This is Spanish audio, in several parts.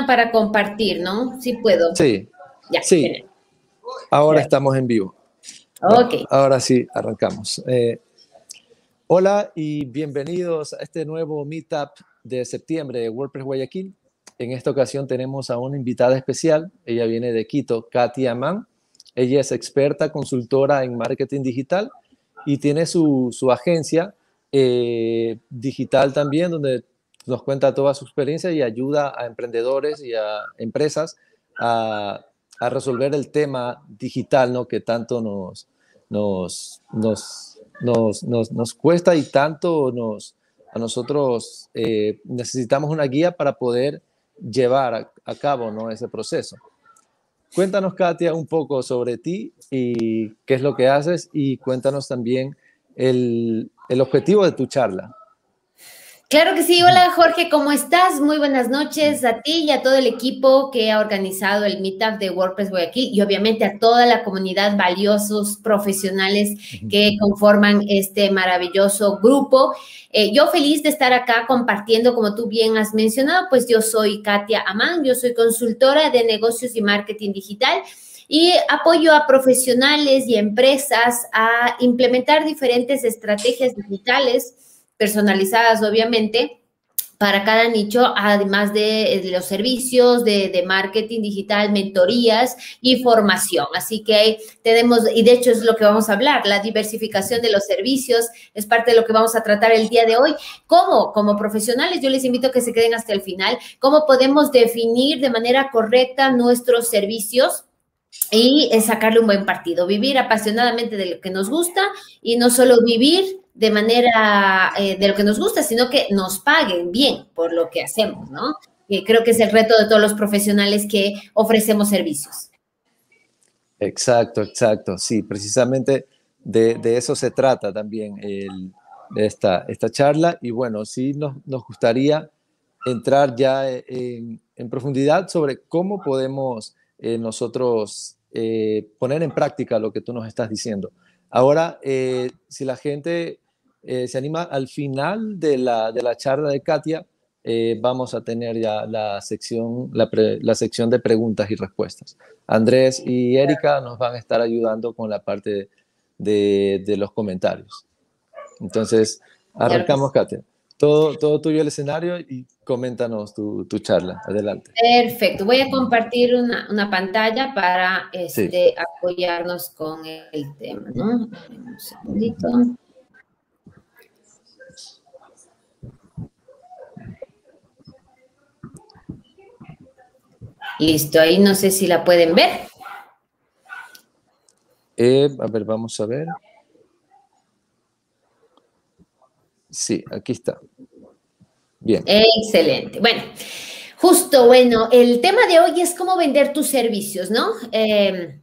una para compartir, ¿no? Sí puedo. Sí. Ya, sí. Espera. Ahora estamos en vivo. Ok. Bueno, ahora sí, arrancamos. Hola y bienvenidos a este nuevo Meetup de septiembre de WordPress Guayaquil. En esta ocasión tenemos a una invitada especial. Ella viene de Quito, Katya Amán. Ella es experta, consultora en marketing digital y tiene su agencia digital también, donde nos cuenta toda su experiencia y ayuda a emprendedores y a empresas a resolver el tema digital, ¿no? Que tanto nos cuesta y tanto a nosotros necesitamos una guía para poder llevar a cabo, ¿no? Ese proceso. Cuéntanos, Katya, un poco sobre ti y qué es lo que haces, y cuéntanos también el objetivo de tu charla. Claro que sí. Hola, Jorge, ¿cómo estás? Muy buenas noches a ti y a todo el equipo que ha organizado el Meetup de WordPress Guayaquil y obviamente a toda la comunidad, valiosos profesionales que conforman este maravilloso grupo. Yo feliz de estar acá compartiendo, como tú bien has mencionado, pues yo soy Katya Amán, yo soy consultora de negocios y marketing digital. Y apoyo a profesionales y empresas a implementar diferentes estrategias digitales, personalizadas obviamente, para cada nicho, además de los servicios de marketing digital, mentorías y formación. Así que ahí tenemos, y de hecho es lo que vamos a hablar, la diversificación de los servicios es parte de lo que vamos a tratar el día de hoy. ¿Cómo? Como profesionales, yo les invito a que se queden hasta el final. ¿Cómo podemos definir de manera correcta nuestros servicios? Y sacarle un buen partido, vivir apasionadamente de lo que nos gusta y no solo vivir de manera de lo que nos gusta, sino que nos paguen bien por lo que hacemos, ¿no? Y creo que es el reto de todos los profesionales que ofrecemos servicios. Exacto, exacto. Sí, precisamente de eso se trata también esta charla. Y bueno, sí nos gustaría entrar ya en profundidad sobre cómo podemos nosotros poner en práctica lo que tú nos estás diciendo. Ahora, si la gente se anima, al final de la charla de Katya, vamos a tener ya la sección de preguntas y respuestas. Andrés y Erika nos van a estar ayudando con la parte de los comentarios. Entonces, arrancamos, Katya. Todo tuyo el escenario y coméntanos tu charla. Adelante. Perfecto. Voy a compartir una pantalla para apoyarnos con el tema, ¿no? Un segundito. Listo. Ahí no sé si la pueden ver. A ver, vamos a ver. Sí, aquí está. Bien. Excelente. Bueno, justo, el tema de hoy es cómo vender tus servicios, ¿no? Que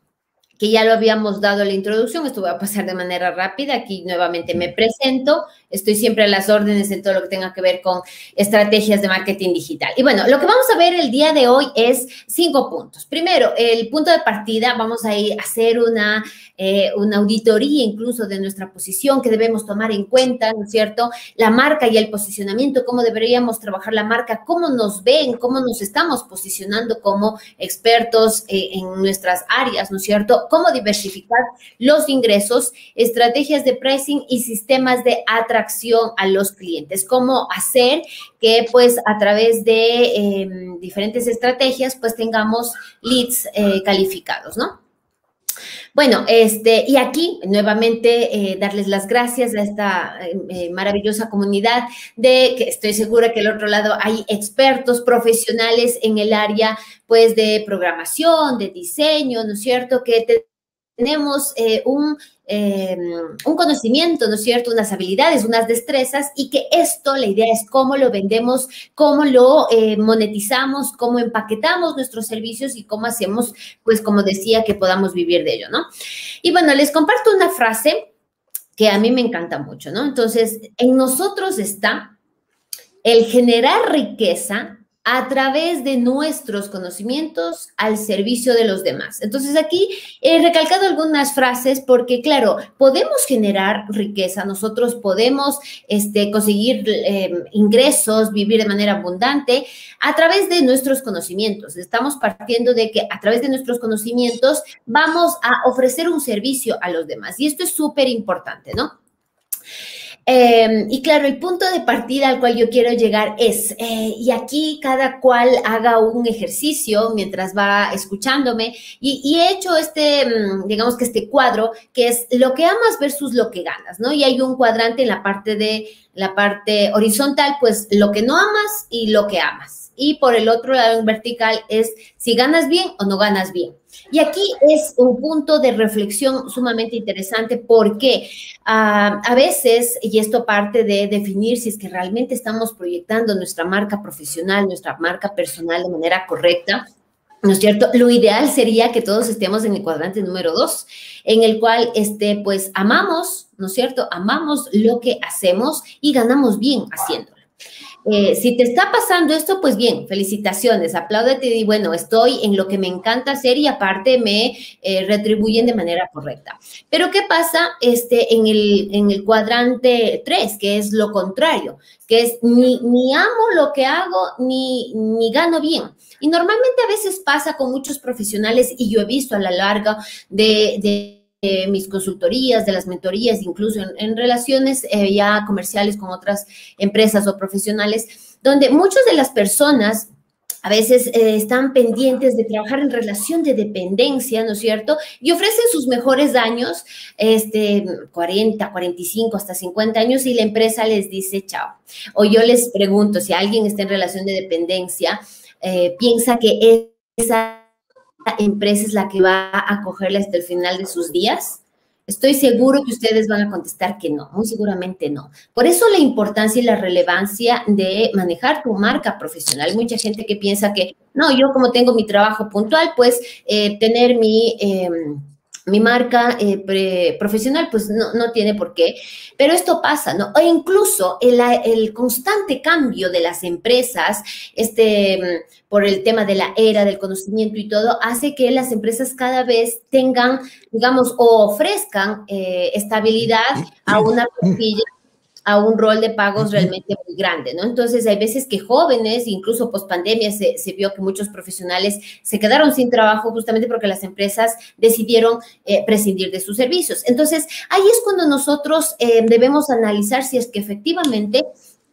ya lo habíamos dado en la introducción, esto voy a pasar de manera rápida. Aquí nuevamente me presento. Estoy siempre a las órdenes en todo lo que tenga que ver con estrategias de marketing digital. Y bueno, lo que vamos a ver el día de hoy es 5 puntos. Primero, el punto de partida, vamos a ir a hacer una auditoría incluso de nuestra posición que debemos tomar en cuenta, ¿no es cierto? La marca y el posicionamiento, cómo deberíamos trabajar la marca, cómo nos ven, cómo nos estamos posicionando como expertos en nuestras áreas, ¿no es cierto? Cómo diversificar los ingresos, estrategias de pricing y sistemas de atracción a los clientes. Cómo hacer que, pues, a través de diferentes estrategias, pues, tengamos leads calificados, ¿no? Bueno, y aquí nuevamente darles las gracias a esta maravillosa comunidad que estoy segura que al otro lado hay expertos profesionales en el área, pues, de programación, de diseño, ¿no es cierto? Que tenemos un conocimiento, ¿no es cierto? Unas habilidades, unas destrezas, y que esto, la idea es cómo lo vendemos, cómo lo monetizamos, cómo empaquetamos nuestros servicios y cómo hacemos, pues, como decía, que podamos vivir de ello, ¿no? Y bueno, les comparto una frase que a mí me encanta mucho, ¿no? Entonces, en nosotros está el generar riqueza a través de nuestros conocimientos al servicio de los demás. Entonces, aquí he recalcado algunas frases porque, claro, podemos generar riqueza. Nosotros podemos conseguir ingresos, vivir de manera abundante a través de nuestros conocimientos. Estamos partiendo de que a través de nuestros conocimientos vamos a ofrecer un servicio a los demás. Y esto es súper importante, ¿no? Y claro, el punto de partida al cual yo quiero llegar es, y aquí cada cual haga un ejercicio mientras va escuchándome, y he hecho digamos que este cuadro, que es lo que amas versus lo que ganas, ¿no? Y hay un cuadrante en la parte horizontal, pues lo que no amas y lo que amas. Y por el otro lado, en vertical, es si ganas bien o no ganas bien. Y aquí es un punto de reflexión sumamente interesante porque a veces, y esto parte de definir si es que realmente estamos proyectando nuestra marca profesional, nuestra marca personal de manera correcta, ¿no es cierto? Lo ideal sería que todos estemos en el cuadrante número 2, en el cual, pues, amamos, ¿no es cierto? Amamos lo que hacemos y ganamos bien haciéndolo. Si te está pasando esto, pues bien, felicitaciones, apláudete y bueno, estoy en lo que me encanta hacer y aparte me retribuyen de manera correcta. Pero ¿qué pasa en el cuadrante 3, que es lo contrario? Que es ni amo lo que hago ni gano bien. Y normalmente a veces pasa con muchos profesionales y yo he visto a la larga de mis consultorías, de las mentorías, incluso en relaciones ya comerciales con otras empresas o profesionales, donde muchas de las personas a veces están pendientes de trabajar en relación de dependencia, ¿no es cierto? Y ofrecen sus mejores años, 40, 45, hasta 50 años, y la empresa les dice chao. O yo les pregunto, si alguien está en relación de dependencia, piensa que esa empresa es la que va a cogerla hasta el final de sus días? Estoy seguro que ustedes van a contestar que no, muy seguramente no. Por eso la importancia y la relevancia de manejar tu marca profesional. Mucha gente que piensa que, no, yo como tengo mi trabajo puntual, pues tener mi marca profesional, pues no tiene por qué. Pero esto pasa, ¿no? O incluso el constante cambio de las empresas, por el tema de la era del conocimiento y todo, hace que las empresas cada vez tengan, digamos, o ofrezcan estabilidad a una plantilla, a un rol de pagos realmente muy grande, ¿no? Entonces, hay veces que jóvenes, incluso post pandemia, se vio que muchos profesionales se quedaron sin trabajo justamente porque las empresas decidieron prescindir de sus servicios. Entonces, ahí es cuando nosotros debemos analizar si es que efectivamente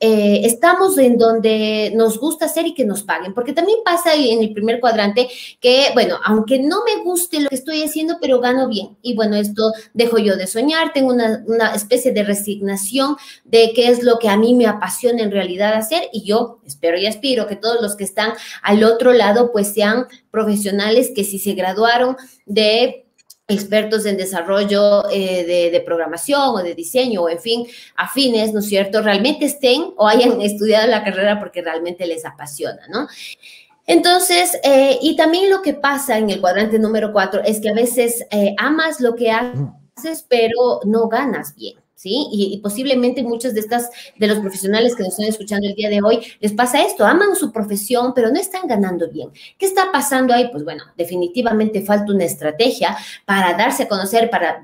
estamos en donde nos gusta hacer y que nos paguen, porque también pasa en el primer cuadrante que, bueno, aunque no me guste lo que estoy haciendo, pero gano bien. Y bueno, esto dejo yo de soñar, tengo una especie de resignación de qué es lo que a mí me apasiona en realidad hacer, y yo espero y aspiro que todos los que están al otro lado pues sean profesionales que si se graduaron de expertos en desarrollo de programación o de diseño o, en fin, afines, ¿no es cierto?, realmente estén o hayan estudiado la carrera porque realmente les apasiona, ¿no? Entonces, y también lo que pasa en el cuadrante número 4 es que a veces amas lo que haces, pero no ganas bien, ¿sí? Y posiblemente muchos de los profesionales que nos están escuchando el día de hoy, les pasa esto, aman su profesión, pero no están ganando bien. ¿Qué está pasando ahí? Pues bueno, definitivamente falta una estrategia para darse a conocer, para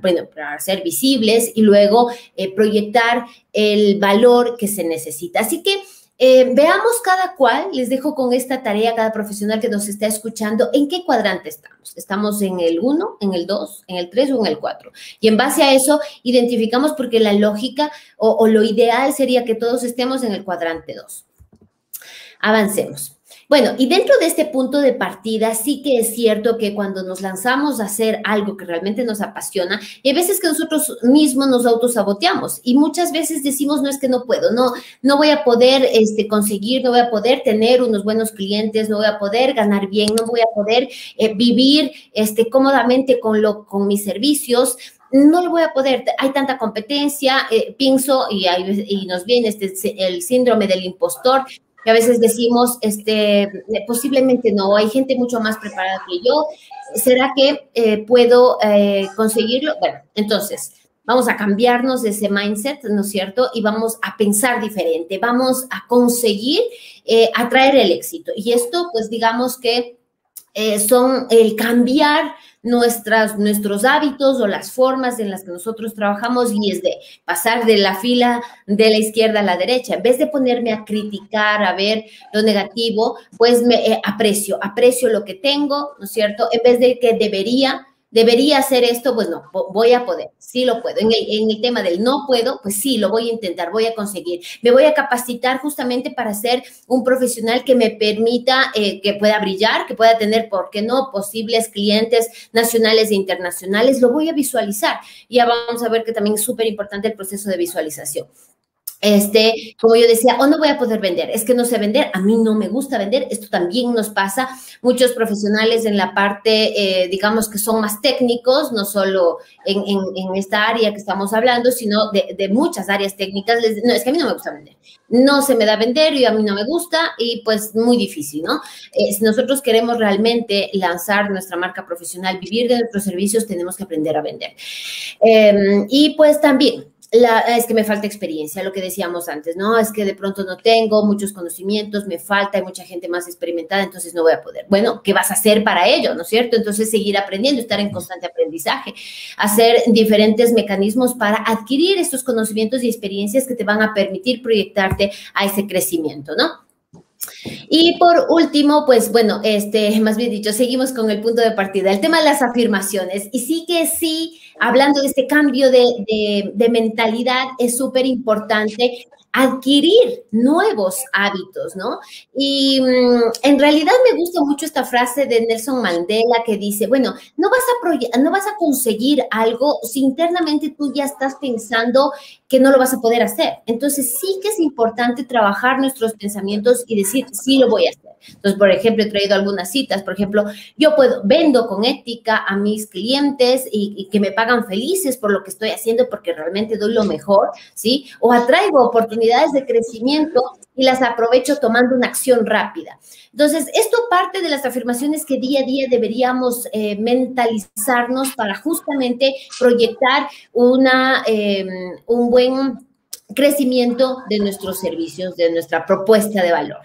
ser visibles y luego proyectar el valor que se necesita. Así que veamos cada cual, les dejo con esta tarea, cada profesional que nos está escuchando, ¿en qué cuadrante estamos? ¿Estamos en el 1, en el 2, en el 3 o en el 4? Y en base a eso identificamos porque la lógica o lo ideal sería que todos estemos en el cuadrante 2. Avancemos. Bueno, y dentro de este punto de partida sí que es cierto que cuando nos lanzamos a hacer algo que realmente nos apasiona, y hay veces que nosotros mismos nos autosaboteamos y muchas veces decimos, no, es que no puedo, no voy a poder conseguir, no voy a poder tener unos buenos clientes, no voy a poder ganar bien, no voy a poder vivir cómodamente con mis servicios. No lo voy a poder, hay tanta competencia, pienso, y nos viene el síndrome del impostor, que a veces decimos, posiblemente no, hay gente mucho más preparada que yo, ¿será que puedo conseguirlo? Bueno, entonces, vamos a cambiarnos de ese mindset, ¿no es cierto? Y vamos a pensar diferente, vamos a conseguir atraer el éxito. Y esto, pues, digamos que son el cambiar nuestros hábitos o las formas en las que nosotros trabajamos, y es de pasar de la fila de la izquierda a la derecha. En vez de ponerme a criticar, a ver lo negativo, pues me aprecio lo que tengo, ¿no es cierto? En vez de que debería hacer esto, pues no, voy a poder, sí lo puedo. En el tema del no puedo, pues sí, lo voy a intentar, voy a conseguir. Me voy a capacitar justamente para ser un profesional que me permita, que pueda brillar, que pueda tener, ¿por qué no?, posibles clientes nacionales e internacionales. Lo voy a visualizar. Ya vamos a ver que también es súper importante el proceso de visualización. Como yo decía, no voy a poder vender, es que no sé vender, a mí no me gusta vender. Esto también nos pasa, muchos profesionales en la parte, digamos que son más técnicos, no solo en esta área que estamos hablando, sino de muchas áreas técnicas. No, es que a mí no me gusta vender, no se me da vender y a mí no me gusta, y pues muy difícil, ¿no? Si nosotros queremos realmente lanzar nuestra marca profesional, vivir de nuestros servicios, tenemos que aprender a vender. Y pues también, es que me falta experiencia, lo que decíamos antes, ¿no? Es que de pronto no tengo muchos conocimientos, me falta, hay mucha gente más experimentada, entonces no voy a poder. Bueno, ¿qué vas a hacer para ello, no es cierto? Entonces, seguir aprendiendo, estar en constante aprendizaje, hacer diferentes mecanismos para adquirir estos conocimientos y experiencias que te van a permitir proyectarte a ese crecimiento, ¿no? Y por último, pues bueno, más bien dicho, seguimos con el punto de partida, el tema de las afirmaciones. Y sí que sí, hablando de este cambio de mentalidad, es súper importante adquirir nuevos hábitos, ¿no? Y en realidad me gusta mucho esta frase de Nelson Mandela que dice, bueno, no vas a conseguir algo si internamente tú ya estás pensando que no lo vas a poder hacer. Entonces, sí que es importante trabajar nuestros pensamientos y decir, sí lo voy a hacer. Entonces, por ejemplo, he traído algunas citas. Por ejemplo, yo vendo con ética a mis clientes y que me pagan felices por lo que estoy haciendo porque realmente doy lo mejor, ¿sí? O atraigo oportunidades de crecimiento y las aprovecho tomando una acción rápida. Entonces, esto parte de las afirmaciones que día a día deberíamos mentalizarnos para justamente proyectar un buen crecimiento de nuestros servicios, de nuestra propuesta de valor.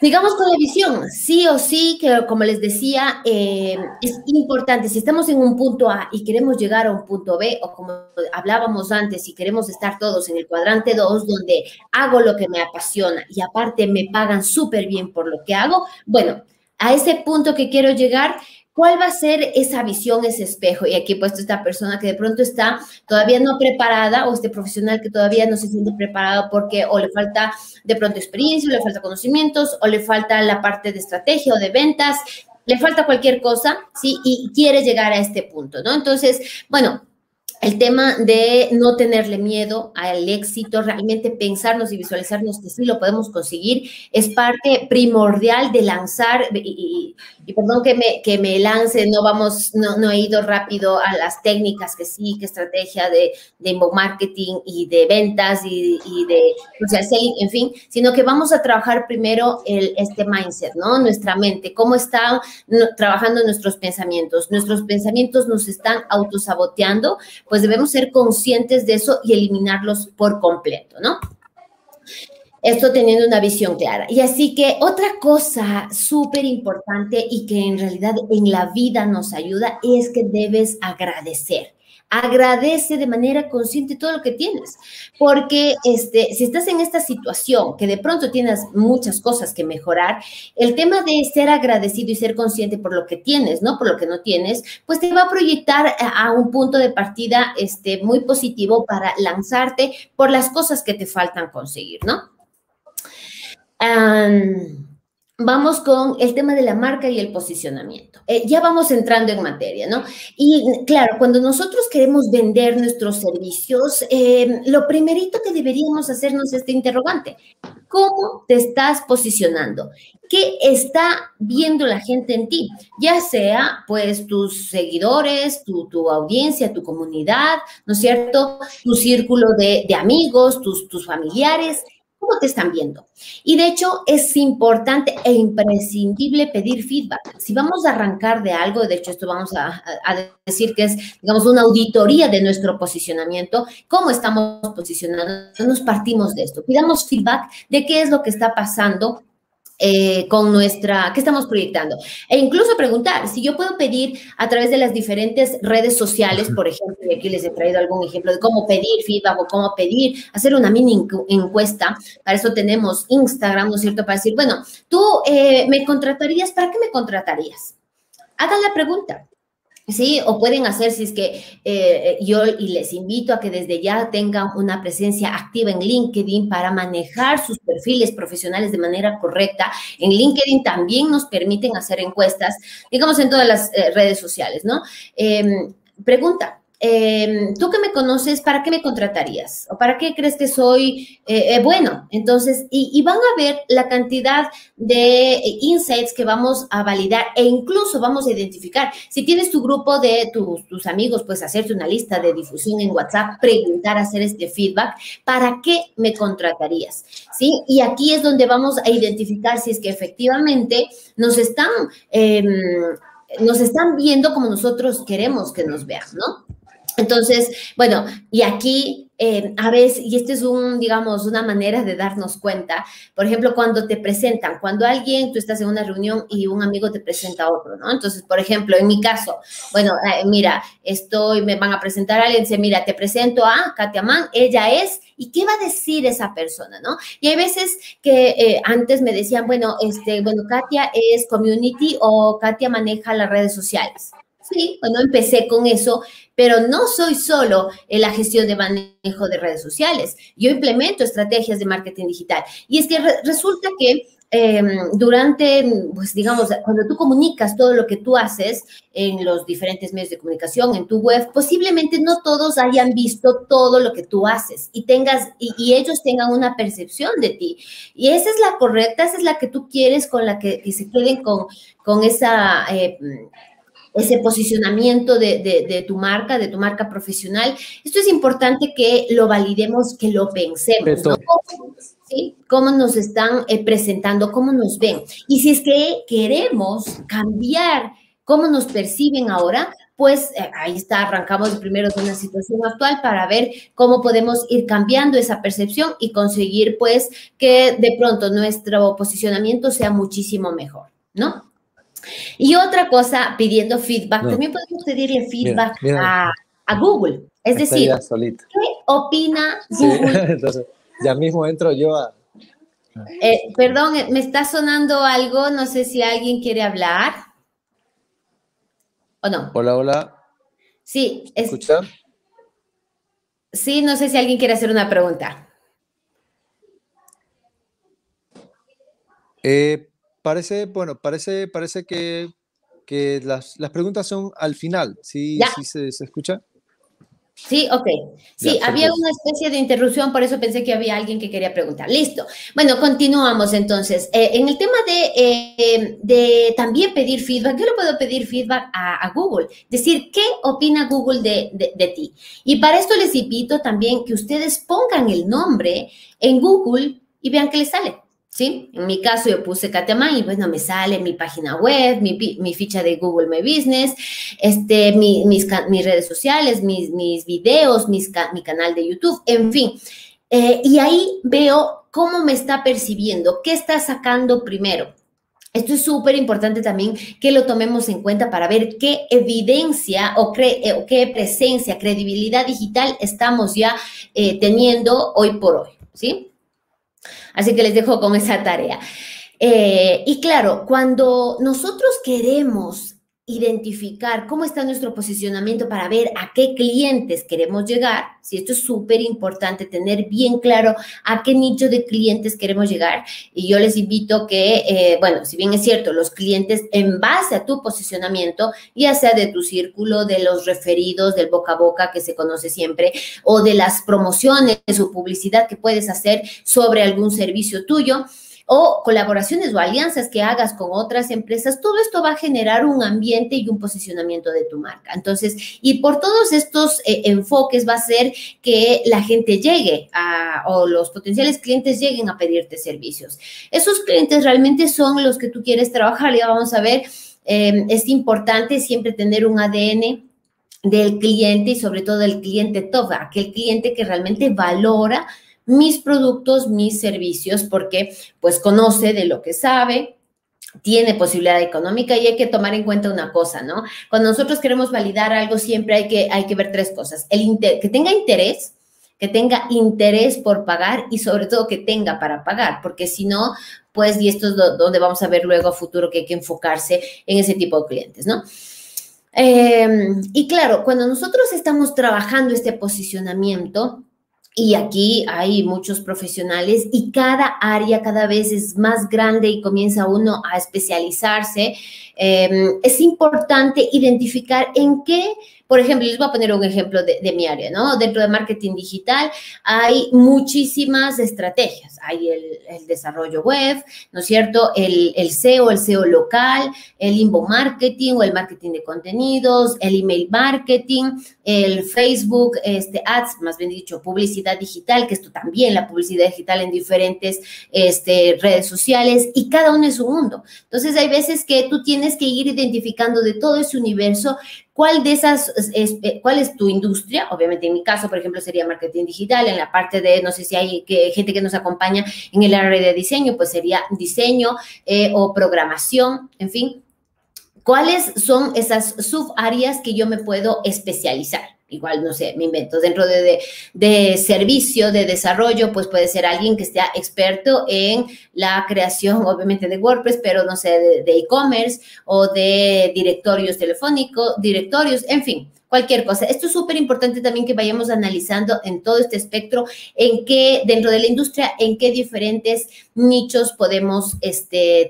Digamos con la visión, sí o sí, que como les decía, es importante. Si estamos en un punto A y queremos llegar a un punto B, o como hablábamos antes, si queremos estar todos en el cuadrante 2, donde hago lo que me apasiona y aparte me pagan súper bien por lo que hago, bueno, a ese punto que quiero llegar, ¿cuál va a ser esa visión, ese espejo? Y aquí he puesto esta persona que de pronto está todavía no preparada, o este profesional que todavía no se siente preparado porque o le falta de pronto experiencia, o le falta conocimientos, o le falta la parte de estrategia o de ventas, le falta cualquier cosa, ¿sí? Y quiere llegar a este punto, ¿no? Entonces, bueno, el tema de no tenerle miedo al éxito, realmente pensarnos y visualizarnos que sí lo podemos conseguir, es parte primordial de lanzar, y perdón que me lance, no he ido rápido a las técnicas que sí, que estrategia de marketing y de ventas y de social selling, en fin, sino que vamos a trabajar primero este mindset, ¿no? Nuestra mente, cómo están trabajando nuestros pensamientos. Nuestros pensamientos nos están autosaboteando, pues debemos ser conscientes de eso y eliminarlos por completo, ¿no? Esto teniendo una visión clara. Y así que otra cosa súper importante y que en realidad en la vida nos ayuda es que debes agradecer. Agradece de manera consciente todo lo que tienes, porque si estás en esta situación que de pronto tienes muchas cosas que mejorar, el tema de ser agradecido y ser consciente por lo que tienes, no por lo que no tienes, pues te va a proyectar a un punto de partida muy positivo para lanzarte por las cosas que te faltan conseguir, ¿no? Vamos con el tema de la marca y el posicionamiento. Ya vamos entrando en materia, ¿no? Y claro, cuando nosotros queremos vender nuestros servicios, lo primerito que deberíamos hacernos es este interrogante. ¿Cómo te estás posicionando? ¿Qué está viendo la gente en ti? Ya sea, pues, tus seguidores, tu audiencia, tu comunidad, ¿no es cierto? Tu círculo de amigos, tus familiares. cómo te están viendo. Y de hecho, es importante e imprescindible pedir feedback. Si vamos a arrancar de algo, de hecho, esto vamos a decir que es, digamos, una auditoría de nuestro posicionamiento, cómo estamos posicionando, nos partimos de esto. Pidamos feedback de qué es lo que está pasando con nuestra, ¿qué estamos proyectando? E incluso preguntar, si yo puedo pedir a través de las diferentes redes sociales, por ejemplo, y aquí les he traído algún ejemplo de cómo pedir feedback o cómo pedir, hacer una mini encuesta, para eso tenemos Instagram, ¿no es cierto? Para decir, bueno, tú me contratarías, ¿para qué me contratarías? Hagan la pregunta. Sí, o pueden hacer, si es que yo y les invito a que desde ya tengan una presencia activa en LinkedIn para manejar sus perfiles profesionales de manera correcta. En LinkedIn también nos permiten hacer encuestas, digamos, en todas las redes sociales, ¿no? Pregunta, tú que me conoces, ¿para qué me contratarías? ¿O para qué crees que soy bueno? Entonces, y van a ver la cantidad de insights que vamos a validar e incluso vamos a identificar. Si tienes tu grupo de tus amigos, pues hacerte una lista de difusión en WhatsApp, preguntar, hacer este feedback, ¿para qué me contratarías? ¿Sí? Y aquí es donde vamos a identificar si es que efectivamente nos están viendo como nosotros queremos que nos vean, ¿no? Entonces, bueno, y aquí a veces, y este es una manera de darnos cuenta, por ejemplo, cuando te presentan, cuando alguien, tú estás en una reunión y un amigo te presenta a otro, ¿no? Entonces, por ejemplo, en mi caso, bueno, mira, me van a presentar a alguien, dice, mira, te presento a Katya Amán, ella es, ¿y qué va a decir esa persona, no? Y hay veces que antes me decían, bueno, Katya es community o Katya maneja las redes sociales. Sí, bueno, empecé con eso, pero no soy solo en la gestión de manejo de redes sociales. Yo implemento estrategias de marketing digital. Y es que resulta que pues digamos, cuando tú comunicas todo lo que tú haces en los diferentes medios de comunicación, en tu web, posiblemente no todos hayan visto todo lo que tú haces y ellos tengan una percepción de ti. Y esa es la correcta, esa es la que tú quieres, con la que se queden con esa... ese posicionamiento de tu marca, profesional. Esto es importante que lo validemos, que lo pensemos, ¿no? ¿Sí? Cómo nos están presentando, cómo nos ven. Y si es que queremos cambiar cómo nos perciben ahora, pues ahí está, arrancamos primero de una situación actual para ver cómo podemos ir cambiando esa percepción y conseguir, pues, que de pronto nuestro posicionamiento sea muchísimo mejor, ¿no? Y otra cosa, pidiendo feedback, también podemos pedirle feedback a Google. Es decir, ¿qué opina Google? Sí. Entonces, ya mismo entro yo a... perdón, me está sonando algo, no sé si alguien quiere hablar. ¿O no? Hola, hola. Sí. ¿Escuchar? Sí, no sé si alguien quiere hacer una pregunta. Parece que las preguntas son al final. ¿Sí, sí se escucha? Sí, ok. Sí, ya, había una especie de interrupción, por eso pensé que había alguien que quería preguntar. Listo. Bueno, continuamos entonces. En el tema de también pedir feedback, yo le puedo pedir feedback a Google. Decir, ¿qué opina Google de ti? Y para esto les invito también que ustedes pongan el nombre en Google y vean qué les sale. ¿Sí? En mi caso yo puse Katya Amán y, bueno, me sale mi página web, mi ficha de Google My Business, mis redes sociales, mis videos, mi canal de YouTube, en fin. Y ahí veo cómo me está percibiendo, qué está sacando primero. Esto es súper importante también que lo tomemos en cuenta para ver qué evidencia o qué presencia, credibilidad digital estamos ya teniendo hoy por hoy, ¿sí? Así que les dejo con esa tarea. Y claro, cuando nosotros queremos identificar cómo está nuestro posicionamiento para ver a qué clientes queremos llegar, si esto es súper importante, tener bien claro a qué nicho de clientes queremos llegar. Y yo les invito que, bueno, si bien es cierto, los clientes en base a tu posicionamiento, ya sea de tu círculo, de los referidos, del boca a boca que se conoce siempre, o de las promociones o publicidad que puedes hacer sobre algún servicio tuyo, o colaboraciones o alianzas que hagas con otras empresas, todo esto va a generar un ambiente y un posicionamiento de tu marca. Entonces, y por todos estos enfoques va a ser que la gente llegue a, o los potenciales clientes lleguen a pedirte servicios. Esos clientes realmente son los que tú quieres trabajar. Ya vamos a ver, es importante siempre tener un ADN del cliente y sobre todo del cliente top, aquel cliente que realmente valora mis productos, mis servicios, porque pues conoce de lo que sabe, tiene posibilidad económica. Y hay que tomar en cuenta una cosa, ¿no? Cuando nosotros queremos validar algo siempre hay que ver tres cosas. Que tenga interés por pagar y sobre todo que tenga para pagar, porque si no, pues, y esto es donde vamos a ver luego a futuro que hay que enfocarse en ese tipo de clientes, ¿no? Y claro, cuando nosotros estamos trabajando este posicionamiento, y aquí hay muchos profesionales y cada área cada vez es más grande y comienza uno a especializarse, es importante identificar en qué. Por ejemplo, les voy a poner un ejemplo de mi área, ¿no? Dentro de marketing digital hay muchísimas estrategias. Hay el desarrollo web, ¿no es cierto? El SEO, el SEO local, el inbound marketing o el marketing de contenidos, el email marketing, el Facebook ads, más bien dicho, publicidad digital, que esto también, la publicidad digital en diferentes redes sociales, y cada uno es un mundo. Entonces, hay veces que tú tienes que ir identificando de todo ese universo ¿Cuál es tu industria? Obviamente, en mi caso, por ejemplo, sería marketing digital. En la parte de, no sé si hay gente que nos acompaña en el área de diseño, pues sería diseño o programación, en fin. ¿Cuáles son esas subáreas que yo me puedo especializar? Igual, no sé, me invento. Dentro de servicio, de desarrollo, pues puede ser alguien que sea experto en la creación, obviamente, de WordPress, pero, no sé, de e-commerce o de directorios telefónicos, directorios, en fin, cualquier cosa. Esto es súper importante también que vayamos analizando en todo este espectro, en qué, dentro de la industria, en qué diferentes nichos podemos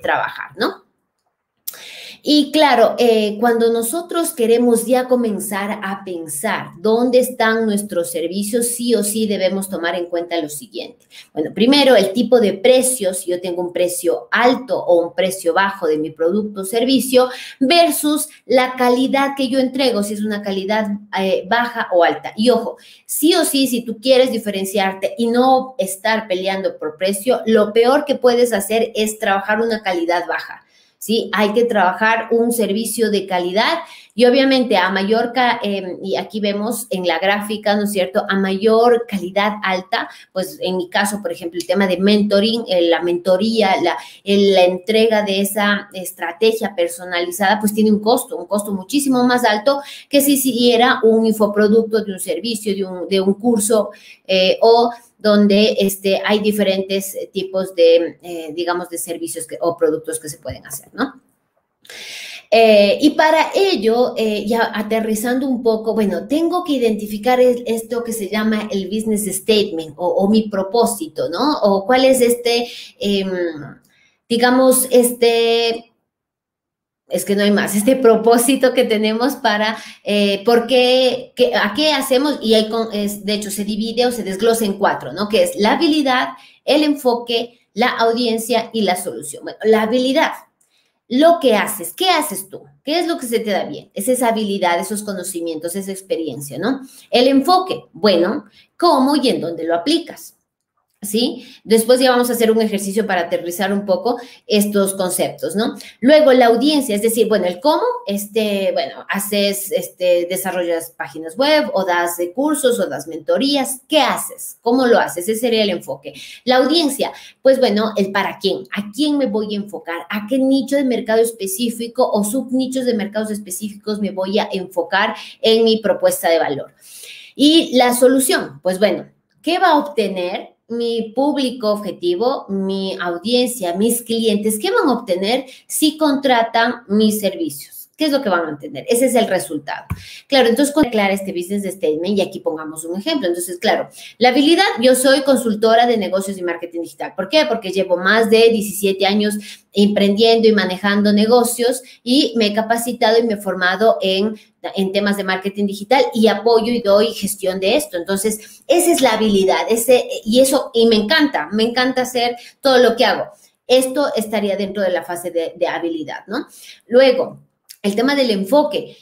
trabajar, ¿no? Y claro, cuando nosotros queremos ya comenzar a pensar dónde están nuestros servicios, sí o sí debemos tomar en cuenta lo siguiente. Bueno, primero, el tipo de precio, si yo tengo un precio alto o un precio bajo de mi producto o servicio, versus la calidad que yo entrego, si es una calidad baja o alta. Y ojo, sí o sí, si tú quieres diferenciarte y no estar peleando por precio, lo peor que puedes hacer es trabajar una calidad baja. Sí, hay que trabajar un servicio de calidad y obviamente a mayor, y aquí vemos en la gráfica, ¿no es cierto?, a mayor calidad alta, pues en mi caso, por ejemplo, el tema de mentoring, la mentoría, la entrega de esa estrategia personalizada, pues tiene un costo muchísimo más alto que si siguiera un infoproducto de un servicio, de un curso o donde hay diferentes tipos de, digamos, de servicios o productos que se pueden hacer, ¿no? Y para ello, ya aterrizando un poco, bueno, tengo que identificar esto que se llama el business statement o mi propósito, ¿no? O cuál es es que no hay más, propósito que tenemos para, a qué hacemos, y de hecho se divide o se desglosa en cuatro, ¿no? Que es la habilidad, el enfoque, la audiencia y la solución. Bueno, la habilidad, lo que haces, ¿qué haces tú? ¿Qué es lo que se te da bien? Es esa habilidad, esos conocimientos, esa experiencia, ¿no? El enfoque, bueno, ¿cómo y en dónde lo aplicas? ¿Sí? Después ya vamos a hacer un ejercicio para aterrizar un poco estos conceptos, ¿no? Luego, la audiencia, es decir, bueno, el cómo, haces, desarrollas páginas web o das cursos o das mentorías. ¿Qué haces? ¿Cómo lo haces? Ese sería el enfoque. La audiencia, pues, bueno, el para quién. ¿A quién me voy a enfocar? ¿A qué nicho de mercado específico o subnichos de mercados específicos me voy a enfocar en mi propuesta de valor? Y la solución, pues, bueno, ¿qué va a obtener mi público objetivo, mi audiencia, mis clientes? ¿Qué van a obtener si contratan mis servicios? ¿Qué es lo que van a obtener? Ese es el resultado. Claro, entonces, aclara este business statement y aquí pongamos un ejemplo. Entonces, claro, la habilidad, yo soy consultora de negocios y marketing digital. ¿Por qué? Porque llevo más de 17 años emprendiendo y manejando negocios y me he capacitado y me he formado en temas de marketing digital y apoyo y doy gestión de esto. Entonces, esa es la habilidad, y me encanta hacer todo lo que hago. Esto estaría dentro de la fase de habilidad, ¿no? Luego, el tema del enfoque,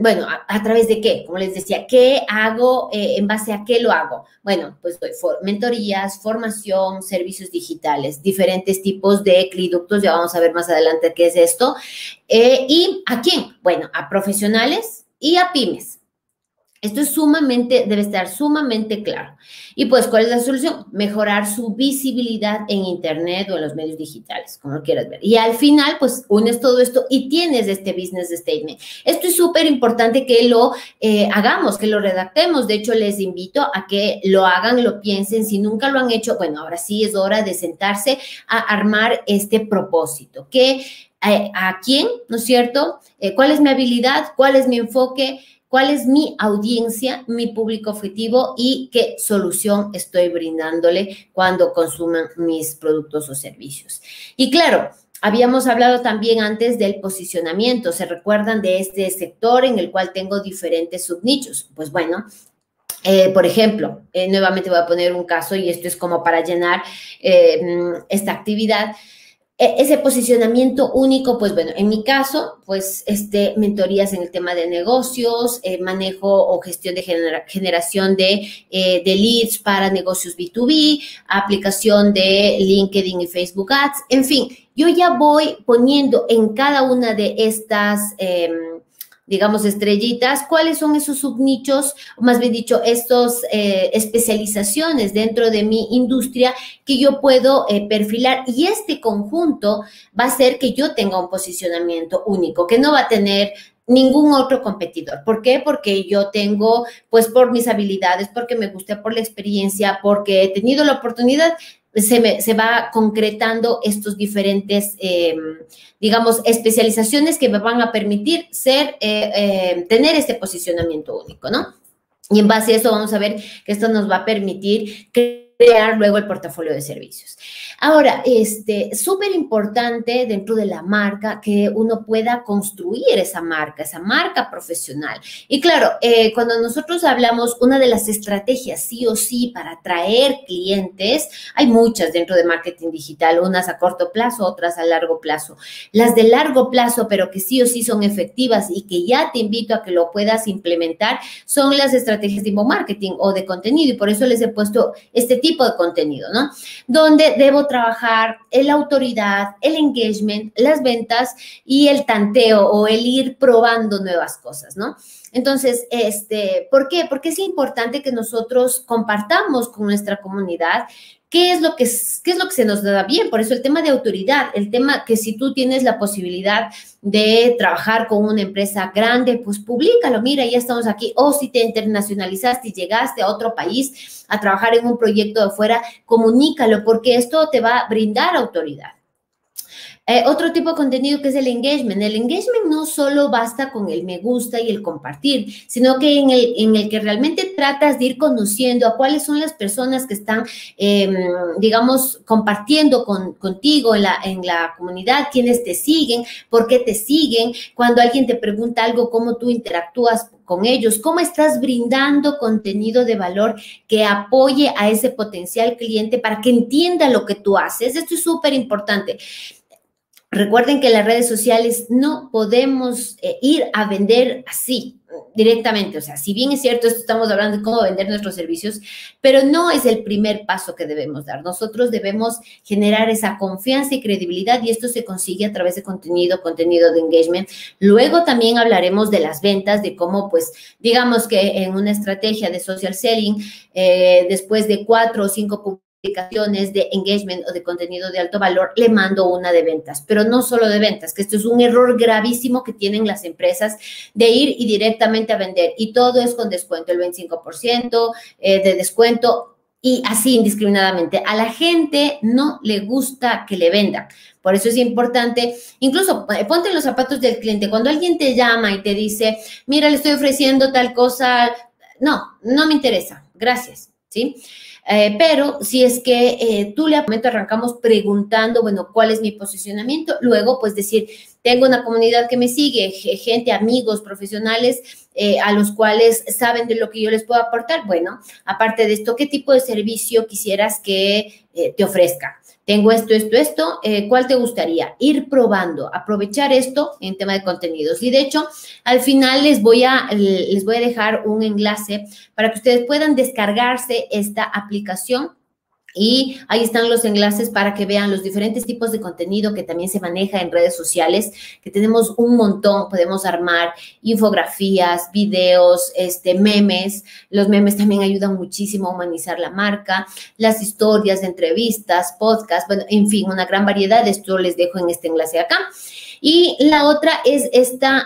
bueno, ¿a través de qué? Como les decía, ¿qué hago? ¿En base a qué lo hago? Bueno, pues doy mentorías, formación, servicios digitales, diferentes tipos de cliductos, ya vamos a ver más adelante qué es esto. ¿Y a quién? Bueno, a profesionales y a pymes. Esto es sumamente, debe estar sumamente claro. Y pues, ¿cuál es la solución? Mejorar su visibilidad en Internet o en los medios digitales, como lo quieras ver. Y al final, pues, unes todo esto y tienes este business statement. Esto es súper importante que lo hagamos, que lo redactemos. De hecho, les invito a que lo hagan, lo piensen. Si nunca lo han hecho, bueno, ahora sí es hora de sentarse a armar este propósito. ¿Qué? ¿A quién? ¿No es cierto? ¿Cuál es mi habilidad? ¿Cuál es mi enfoque? ¿Cuál es mi audiencia, mi público objetivo y qué solución estoy brindándole cuando consuman mis productos o servicios? Y claro, habíamos hablado también antes del posicionamiento. ¿Se recuerdan de este sector en el cual tengo diferentes subnichos? Pues bueno, por ejemplo, nuevamente voy a poner un caso y esto es como para llenar esta actividad. Ese posicionamiento único, pues bueno, en mi caso, pues mentorías en el tema de negocios, manejo o gestión de generación de leads para negocios B2B, aplicación de LinkedIn y Facebook Ads, en fin, yo ya voy poniendo en cada una de estas, digamos, estrellitas, cuáles son esos subnichos, o más bien dicho, estas especializaciones dentro de mi industria que yo puedo perfilar. Y este conjunto va a hacer que yo tenga un posicionamiento único, que no va a tener ningún otro competidor. ¿Por qué? Porque yo tengo, pues, por mis habilidades, porque me gusta, por la experiencia, porque he tenido la oportunidad. Se va concretando estos diferentes, digamos, especializaciones que me van a permitir ser, tener este posicionamiento único, ¿no? Y en base a eso vamos a ver que esto nos va a permitir crear luego el portafolio de servicios. Ahora, súper importante dentro de la marca que uno pueda construir esa marca profesional. Y claro, cuando nosotros hablamos, una de las estrategias sí o sí para atraer clientes, hay muchas dentro de marketing digital, unas a corto plazo, otras a largo plazo. Las de largo plazo, pero que sí o sí son efectivas y que ya te invito a que lo puedas implementar, son las estrategias de infomarketing o de contenido. Y por eso les he puesto este tipo de contenido, ¿no? Donde debo trabajar la autoridad, el engagement, las ventas y el tanteo o el ir probando nuevas cosas, ¿no? Entonces, ¿por qué? Porque es importante que nosotros compartamos con nuestra comunidad qué es lo que se nos da bien. Por eso el tema de autoridad, el tema que si tú tienes la posibilidad de trabajar con una empresa grande, pues públicalo, mira, ya estamos aquí. O si te internacionalizaste y llegaste a otro país a trabajar en un proyecto de afuera, comunícalo, porque esto te va a brindar autoridad. Otro tipo de contenido que es el engagement. El engagement no solo basta con el me gusta y el compartir, sino que en el que realmente tratas de ir conociendo a cuáles son las personas que están, digamos, compartiendo contigo en la comunidad, quiénes te siguen, por qué te siguen, cuando alguien te pregunta algo, cómo tú interactúas con ellos, cómo estás brindando contenido de valor que apoye a ese potencial cliente para que entienda lo que tú haces. Esto es súper importante. Recuerden que las redes sociales no podemos ir a vender así directamente. O sea, si bien es cierto, esto estamos hablando de cómo vender nuestros servicios, pero no es el primer paso que debemos dar. Nosotros debemos generar esa confianza y credibilidad, y esto se consigue a través de contenido de engagement. Luego también hablaremos de las ventas, de cómo, pues, digamos que en una estrategia de social selling, después de 4 o 5 publicaciones de engagement o de contenido de alto valor, le mando una de ventas, pero no solo de ventas, que esto es un error gravísimo que tienen las empresas de ir y directamente a vender y todo es con descuento, el 25% de descuento y así indiscriminadamente. A la gente no le gusta que le vendan. Por eso es importante, incluso ponte en los zapatos del cliente. Cuando alguien te llama y te dice, mira, le estoy ofreciendo tal cosa, no me interesa, gracias, ¿sí? Pero si es que tú le arrancamos preguntando, bueno, ¿cuál es mi posicionamiento? Luego, pues decir, tengo una comunidad que me sigue, gente, amigos, profesionales, a los cuales saben de lo que yo les puedo aportar. Bueno, aparte de esto, ¿qué tipo de servicio quisieras que te ofrezca? tengo esto, ¿cuál te gustaría? Ir probando, aprovechar esto en tema de contenidos. Y de hecho, al final les voy a dejar un enlace para que ustedes puedan descargarse esta aplicación. Y ahí están los enlaces para que vean los diferentes tipos de contenido que también se maneja en redes sociales, que tenemos un montón. Podemos armar infografías, videos, memes. Los memes también ayudan muchísimo a humanizar la marca. Las historias de entrevistas, podcasts, bueno, en fin, una gran variedad. Esto les dejo en este enlace acá. Y la otra es esta,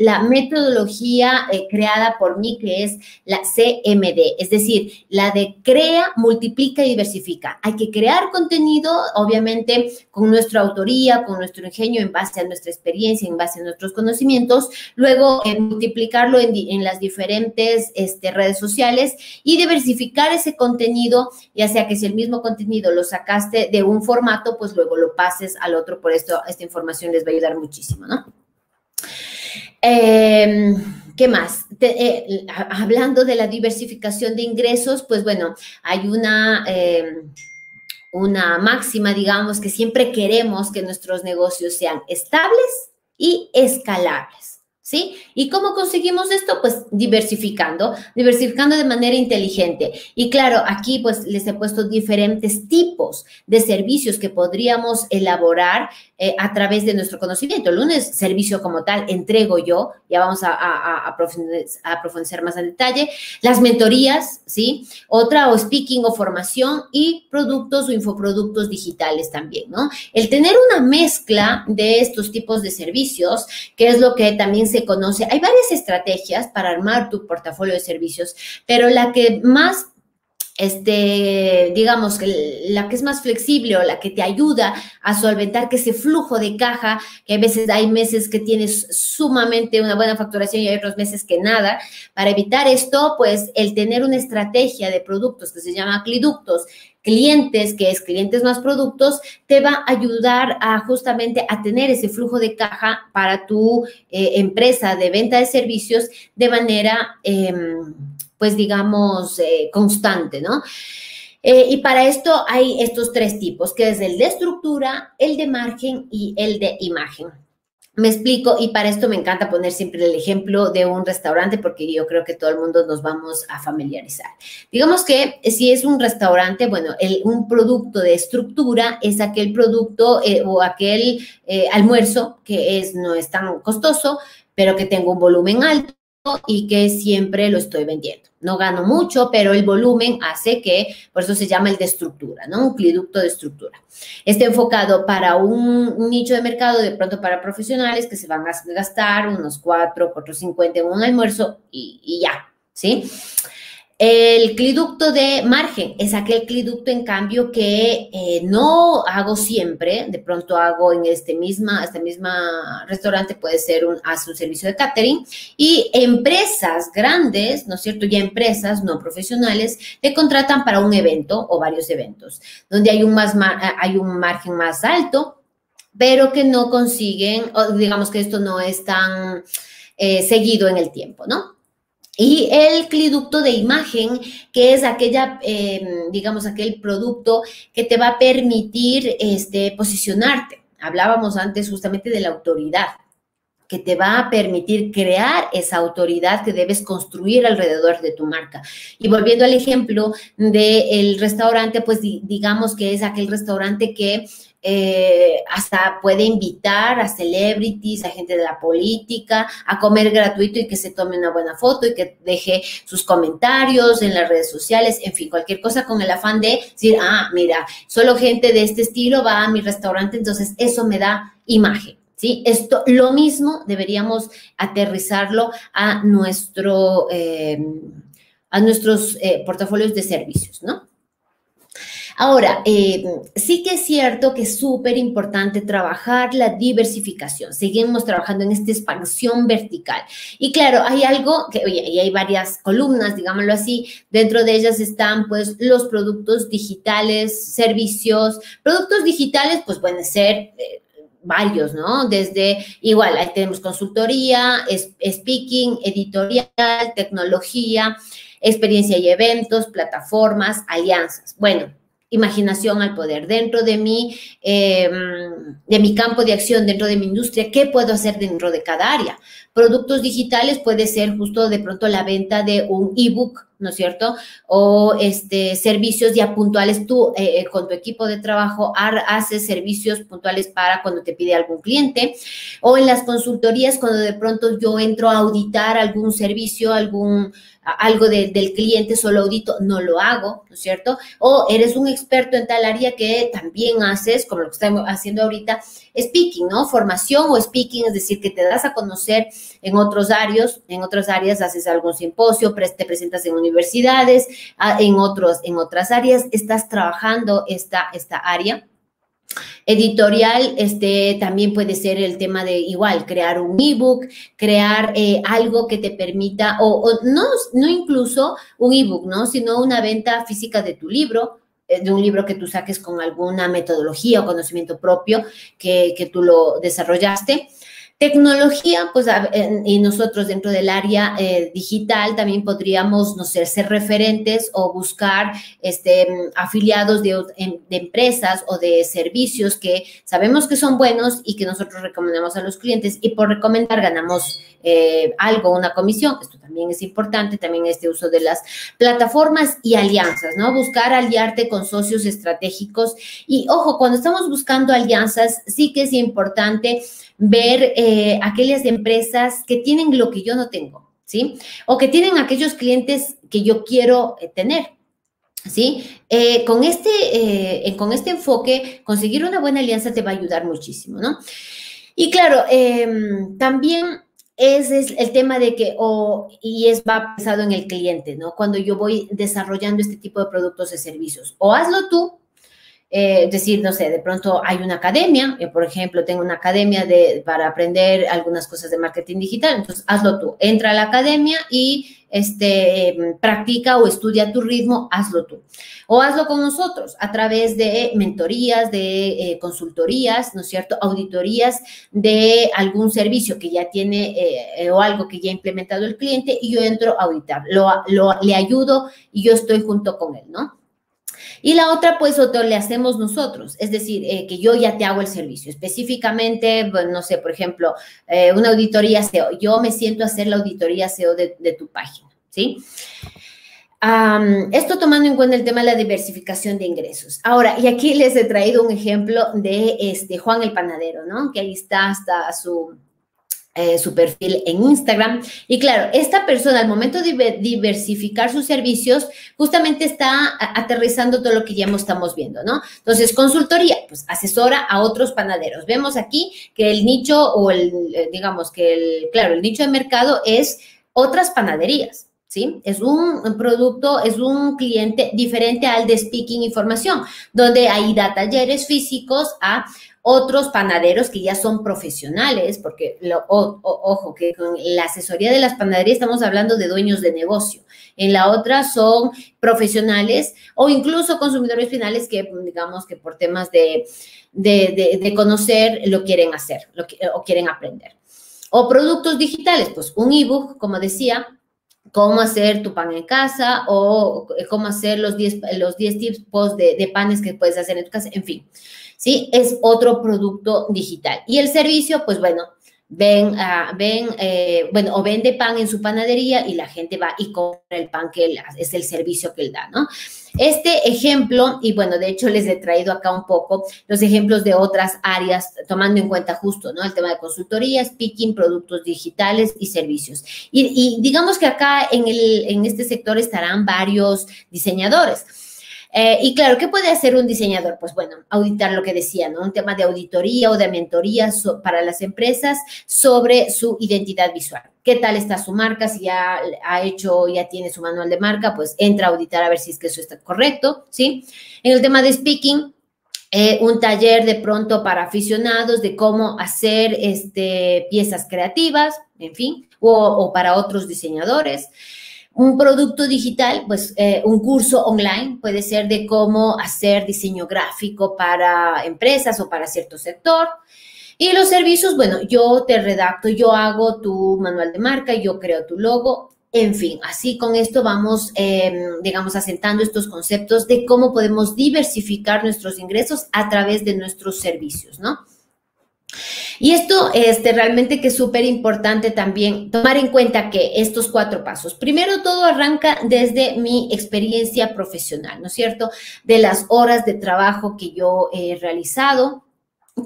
la metodología creada por mí, que es la CMD, es decir, la de crea, multiplica y diversifica. Hay que crear contenido, obviamente, con nuestra autoría, con nuestro ingenio, en base a nuestra experiencia, en base a nuestros conocimientos. Luego, multiplicarlo en las diferentes redes sociales y diversificar ese contenido, ya sea que si el mismo contenido lo sacaste de un formato, pues luego lo pases al otro. Por esto, esta información les va a ayudar muchísimo, ¿no? ¿Qué más? Hablando de la diversificación de ingresos, pues, bueno, hay una máxima, digamos, que siempre queremos que nuestros negocios sean estables y escalables, ¿sí? ¿Y cómo conseguimos esto? Pues diversificando de manera inteligente. Y claro, aquí pues les he puesto diferentes tipos de servicios que podríamos elaborar a través de nuestro conocimiento. El lunes, servicio como tal, entrego yo. Ya vamos a profundizar más en detalle. Las mentorías, ¿sí? Otra, o speaking o formación, y productos o infoproductos digitales también, ¿no? El tener una mezcla de estos tipos de servicios, que es lo que también se conoce. Hay varias estrategias para armar tu portafolio de servicios, pero la que más digamos, la que es más flexible o la que te ayuda a solventar que ese flujo de caja, que a veces hay meses que tienes sumamente una buena facturación y hay otros meses que nada. Para evitar esto, pues, el tener una estrategia de productos que se llama cliductos, clientes, que es clientes más productos, te va a ayudar a justamente a tener ese flujo de caja para tu empresa de venta de servicios de manera pues, digamos, constante, ¿no? Y para esto hay estos tres tipos, que es el de estructura, el de margen y el de imagen. Me explico, y para esto me encanta poner siempre el ejemplo de un restaurante, porque yo creo que todo el mundo nos vamos a familiarizar. Digamos que si es un restaurante, bueno, un producto de estructura es aquel producto o aquel almuerzo que no es tan costoso, pero que tenga un volumen alto y que siempre lo estoy vendiendo. No gano mucho, pero el volumen hace que, por eso se llama el de estructura, ¿no? Un cliducto de estructura. Está enfocado para un nicho de mercado, de pronto para profesionales que se van a gastar unos 4.50 en un almuerzo y ya, ¿sí? El cliducto de margen es aquel cliducto, en cambio, que no hago siempre. De pronto hago en este misma restaurante, puede ser hace un servicio de catering. Y empresas grandes, ¿no es cierto? Ya empresas no profesionales te contratan para un evento o varios eventos, donde hay un margen más alto, pero que no consiguen, o digamos que esto no es tan seguido en el tiempo, ¿no? Y el cliducto de imagen, que es aquel producto que te va a permitir posicionarte. Hablábamos antes justamente de la autoridad, que te va a permitir crear esa autoridad que debes construir alrededor de tu marca. Y volviendo al ejemplo del restaurante, pues digamos que es aquel restaurante que hasta puede invitar a celebrities, a gente de la política, a comer gratuito y que se tome una buena foto y que deje sus comentarios en las redes sociales, en fin, cualquier cosa con el afán de decir, ah, mira, solo gente de este estilo va a mi restaurante, entonces eso me da imagen, ¿sí? Esto, lo mismo deberíamos aterrizarlo a nuestros portafolios de servicios, ¿no? Ahora, sí que es cierto que es súper importante trabajar la diversificación. Seguimos trabajando en esta expansión vertical. Y claro, hay algo que, oye, y hay varias columnas, digámoslo así. Dentro de ellas están, pues, los productos digitales, servicios. Productos digitales, pues, pueden ser varios, ¿no? Desde, igual, ahí tenemos consultoría, speaking, editorial, tecnología, experiencia y eventos, plataformas, alianzas. Bueno. imaginación al poder, dentro de mi campo de acción, dentro de mi industria, ¿qué puedo hacer dentro de cada área? Productos digitales puede ser justo de pronto la venta de un ebook, ¿no es cierto? O servicios ya puntuales. Tú con tu equipo de trabajo haces servicios puntuales para cuando te pide algún cliente. O en las consultorías, cuando de pronto yo entro a auditar algún servicio, algo del cliente, solo audito, no lo hago, ¿no es cierto? O eres un experto en tal área que también haces, como lo que estamos haciendo ahorita, speaking, ¿no? Formación o speaking, es decir, que te das a conocer en otras áreas haces algún simposio, te presentas en universidades, en otras áreas estás trabajando esta área. Editorial, también puede ser el tema de igual, crear un ebook, crear algo que te permita, o no incluso un ebook, ¿no? Sino una venta física de tu libro, de un libro que tú saques con alguna metodología o conocimiento propio que tú lo desarrollaste. Tecnología, pues, y nosotros dentro del área digital también podríamos, no sé, ser referentes o buscar afiliados de empresas o de servicios que sabemos que son buenos y que nosotros recomendamos a los clientes, y por recomendar ganamos algo, una comisión. Esto también es importante, también este uso de las plataformas y alianzas, ¿no? Buscar aliarte con socios estratégicos. Y, ojo, cuando estamos buscando alianzas, sí que es importante ver aquellas empresas que tienen lo que yo no tengo, ¿sí? O que tienen aquellos clientes que yo quiero tener, ¿sí? Con este enfoque, conseguir una buena alianza te va a ayudar muchísimo, ¿no? Y claro, también ese es el tema de que, va pensado en el cliente, ¿no? Cuando yo voy desarrollando este tipo de productos y servicios, o hazlo tú, es decir, no sé, de pronto hay una academia, yo, por ejemplo, tengo una academia para aprender algunas cosas de marketing digital, entonces hazlo tú, entra a la academia y practica o estudia a tu ritmo, hazlo tú. O hazlo con nosotros a través de mentorías, de consultorías, ¿no es cierto? Auditorías de algún servicio que ya tiene o algo que ya ha implementado el cliente, y yo entro a auditar, le ayudo y yo estoy junto con él, ¿no? Y la otra, pues, le hacemos nosotros, es decir, que yo ya te hago el servicio. Específicamente, bueno, no sé, por ejemplo, una auditoría SEO. Yo me siento a hacer la auditoría SEO de tu página, ¿sí? Esto tomando en cuenta el tema de la diversificación de ingresos. Ahora, y aquí les he traído un ejemplo de Juan el Panadero, ¿no? Que ahí está hasta su perfil en Instagram. Y claro, esta persona al momento de diversificar sus servicios justamente está aterrizando todo lo que ya estamos viendo, ¿no? Entonces, consultoría, pues asesora a otros panaderos. Vemos aquí que el nicho el nicho de mercado es otras panaderías, ¿sí? Es un producto, es un cliente diferente al de Speaking Información, donde ahí da talleres físicos a otros panaderos que ya son profesionales, porque, ojo, que con la asesoría de las panaderías estamos hablando de dueños de negocio. En la otra son profesionales o incluso consumidores finales que, digamos, que por temas de conocer lo quieren hacer o quieren aprender. O productos digitales, pues un ebook, como decía, cómo hacer tu pan en casa, o cómo hacer los 10 tips de panes que puedes hacer en tu casa, en fin, ¿sí? Es otro producto digital. Y el servicio, pues bueno, vende pan en su panadería y la gente va y compra el pan que él hace, es el servicio que él da, ¿no? Este ejemplo, y bueno, de hecho les he traído acá un poco los ejemplos de otras áreas, tomando en cuenta justo, ¿no? El tema de consultoría, speaking, productos digitales y servicios. Y digamos que acá en este sector estarán varios diseñadores. Y claro, ¿qué puede hacer un diseñador? Pues bueno, auditar lo que decía, ¿no? Un tema de auditoría o de mentoría para las empresas sobre su identidad visual. ¿Qué tal está su marca? Si ya tiene su manual de marca, pues entra a auditar a ver si es que eso está correcto, ¿sí? En el tema de speaking, un taller de pronto para aficionados de cómo hacer piezas creativas, en fin, o para otros diseñadores. Un producto digital, pues un curso online, puede ser de cómo hacer diseño gráfico para empresas o para cierto sector. Y los servicios, bueno, yo te redacto, yo hago tu manual de marca, yo creo tu logo. En fin, así con esto vamos, digamos, asentando estos conceptos de cómo podemos diversificar nuestros ingresos a través de nuestros servicios, ¿no? Y esto realmente que es súper importante también tomar en cuenta que estos 4 pasos. Primero, todo arranca desde mi experiencia profesional, ¿no es cierto? De las horas de trabajo que yo he realizado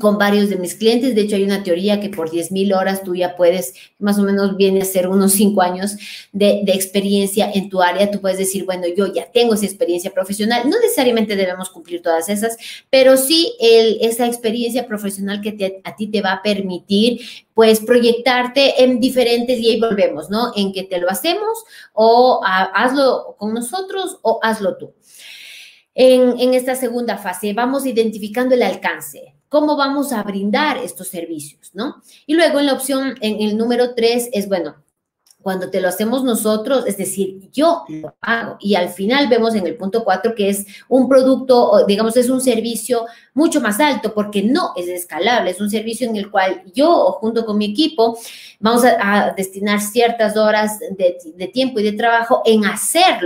con varios de mis clientes. De hecho, hay una teoría que por 10.000 horas tú ya puedes, más o menos viene a ser unos 5 años de experiencia en tu área. Tú puedes decir, bueno, yo ya tengo esa experiencia profesional. No necesariamente debemos cumplir todas esas, pero sí esa experiencia profesional que a ti te va a permitir, pues, proyectarte en diferentes, y ahí volvemos, ¿no? En que te lo hacemos o hazlo con nosotros o hazlo tú. En esta segunda fase vamos identificando el alcance. ¿Cómo vamos a brindar estos servicios, no? Y luego en la opción, en el número 3, es, bueno, cuando te lo hacemos nosotros, es decir, yo lo hago. Y al final vemos en el punto 4 que es un producto, digamos, es un servicio mucho más alto porque no es escalable. Es un servicio en el cual yo, junto con mi equipo, vamos a destinar ciertas horas de tiempo y de trabajo en hacer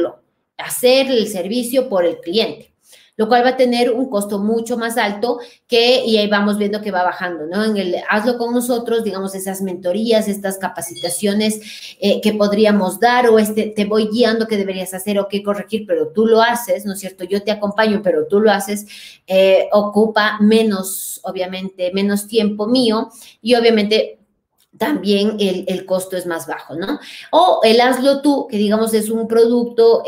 el servicio por el cliente, lo cual va a tener un costo mucho más alto que, y ahí vamos viendo que va bajando, ¿no? En el hazlo con nosotros, digamos, esas mentorías, estas capacitaciones que podríamos dar, o te voy guiando qué deberías hacer o qué corregir, pero tú lo haces, ¿no es cierto? Yo te acompaño, pero tú lo haces, ocupa menos, obviamente, menos tiempo mío y, obviamente, también el costo es más bajo, ¿no? O el hazlo tú, que digamos es un producto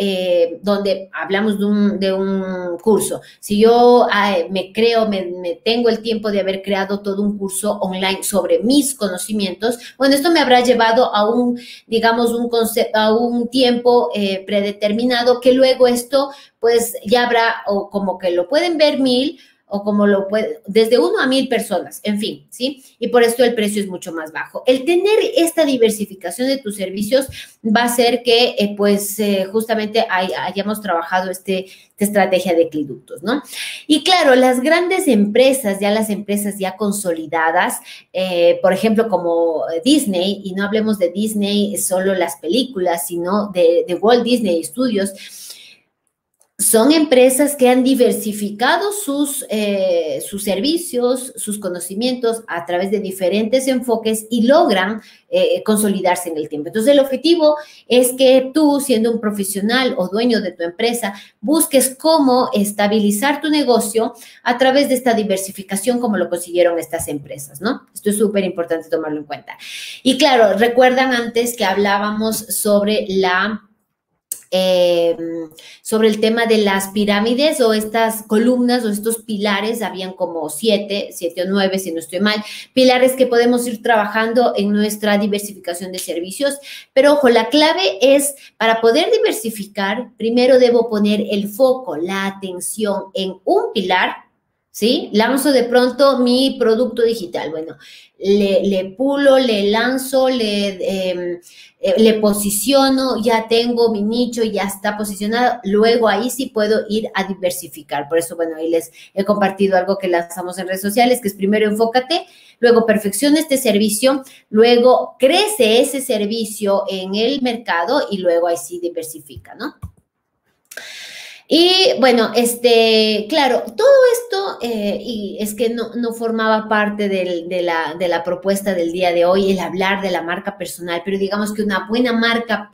donde hablamos de un curso. Si yo me tengo el tiempo de haber creado todo un curso online sobre mis conocimientos, bueno, esto me habrá llevado a un, digamos, a un tiempo predeterminado que luego esto, pues, ya habrá, o como que lo pueden ver 1000, o como lo puede, desde 1 a 1000 personas, en fin, ¿sí? Y por esto el precio es mucho más bajo. El tener esta diversificación de tus servicios va a hacer que, justamente hayamos trabajado esta estrategia de cliductos, ¿no? Y claro, las grandes empresas, ya consolidadas, por ejemplo, como Disney, y no hablemos de Disney solo las películas, sino de Walt Disney Studios, son empresas que han diversificado sus servicios, sus conocimientos a través de diferentes enfoques y logran consolidarse en el tiempo. Entonces, el objetivo es que tú, siendo un profesional o dueño de tu empresa, busques cómo estabilizar tu negocio a través de esta diversificación como lo consiguieron estas empresas, ¿no? Esto es súper importante tomarlo en cuenta. Y claro, recuerdan antes que hablábamos sobre el tema de las pirámides o estas columnas o estos pilares, habían como 7 o 9, si no estoy mal, pilares que podemos ir trabajando en nuestra diversificación de servicios. Pero, ojo, la clave es, para poder diversificar, primero debo poner el foco, la atención en un pilar, ¿sí? Lanzo de pronto mi producto digital, bueno, le pulo, le lanzo, le posiciono, ya tengo mi nicho, ya está posicionado. Luego ahí sí puedo ir a diversificar. Por eso, bueno, ahí les he compartido algo que lanzamos en redes sociales, que es: primero enfócate, luego perfecciona este servicio, luego crece ese servicio en el mercado y luego ahí sí diversifica, ¿no? Y, bueno, claro, todo esto y es que no formaba parte de la propuesta del día de hoy el hablar de la marca personal, pero digamos que una buena marca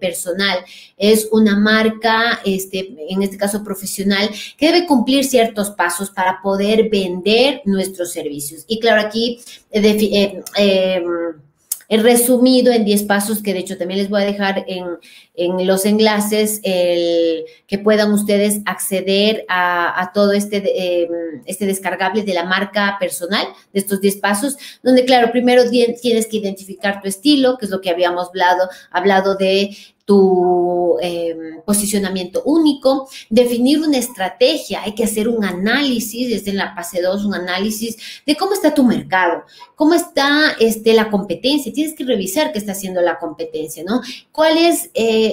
personal es una marca, en este caso profesional, que debe cumplir ciertos pasos para poder vender nuestros servicios. Y, claro, aquí he resumido en 10 pasos, que de hecho también les voy a dejar en los enlaces, que puedan ustedes acceder a todo este descargable de la marca personal, de estos 10 pasos, donde, claro, primero tienes que identificar tu estilo, que es lo que habíamos hablado de tu posicionamiento único, definir una estrategia. Hay que hacer un análisis, desde la fase 2, un análisis de cómo está tu mercado, cómo está la competencia. Tienes que revisar qué está haciendo la competencia, ¿no? ¿Cuál es?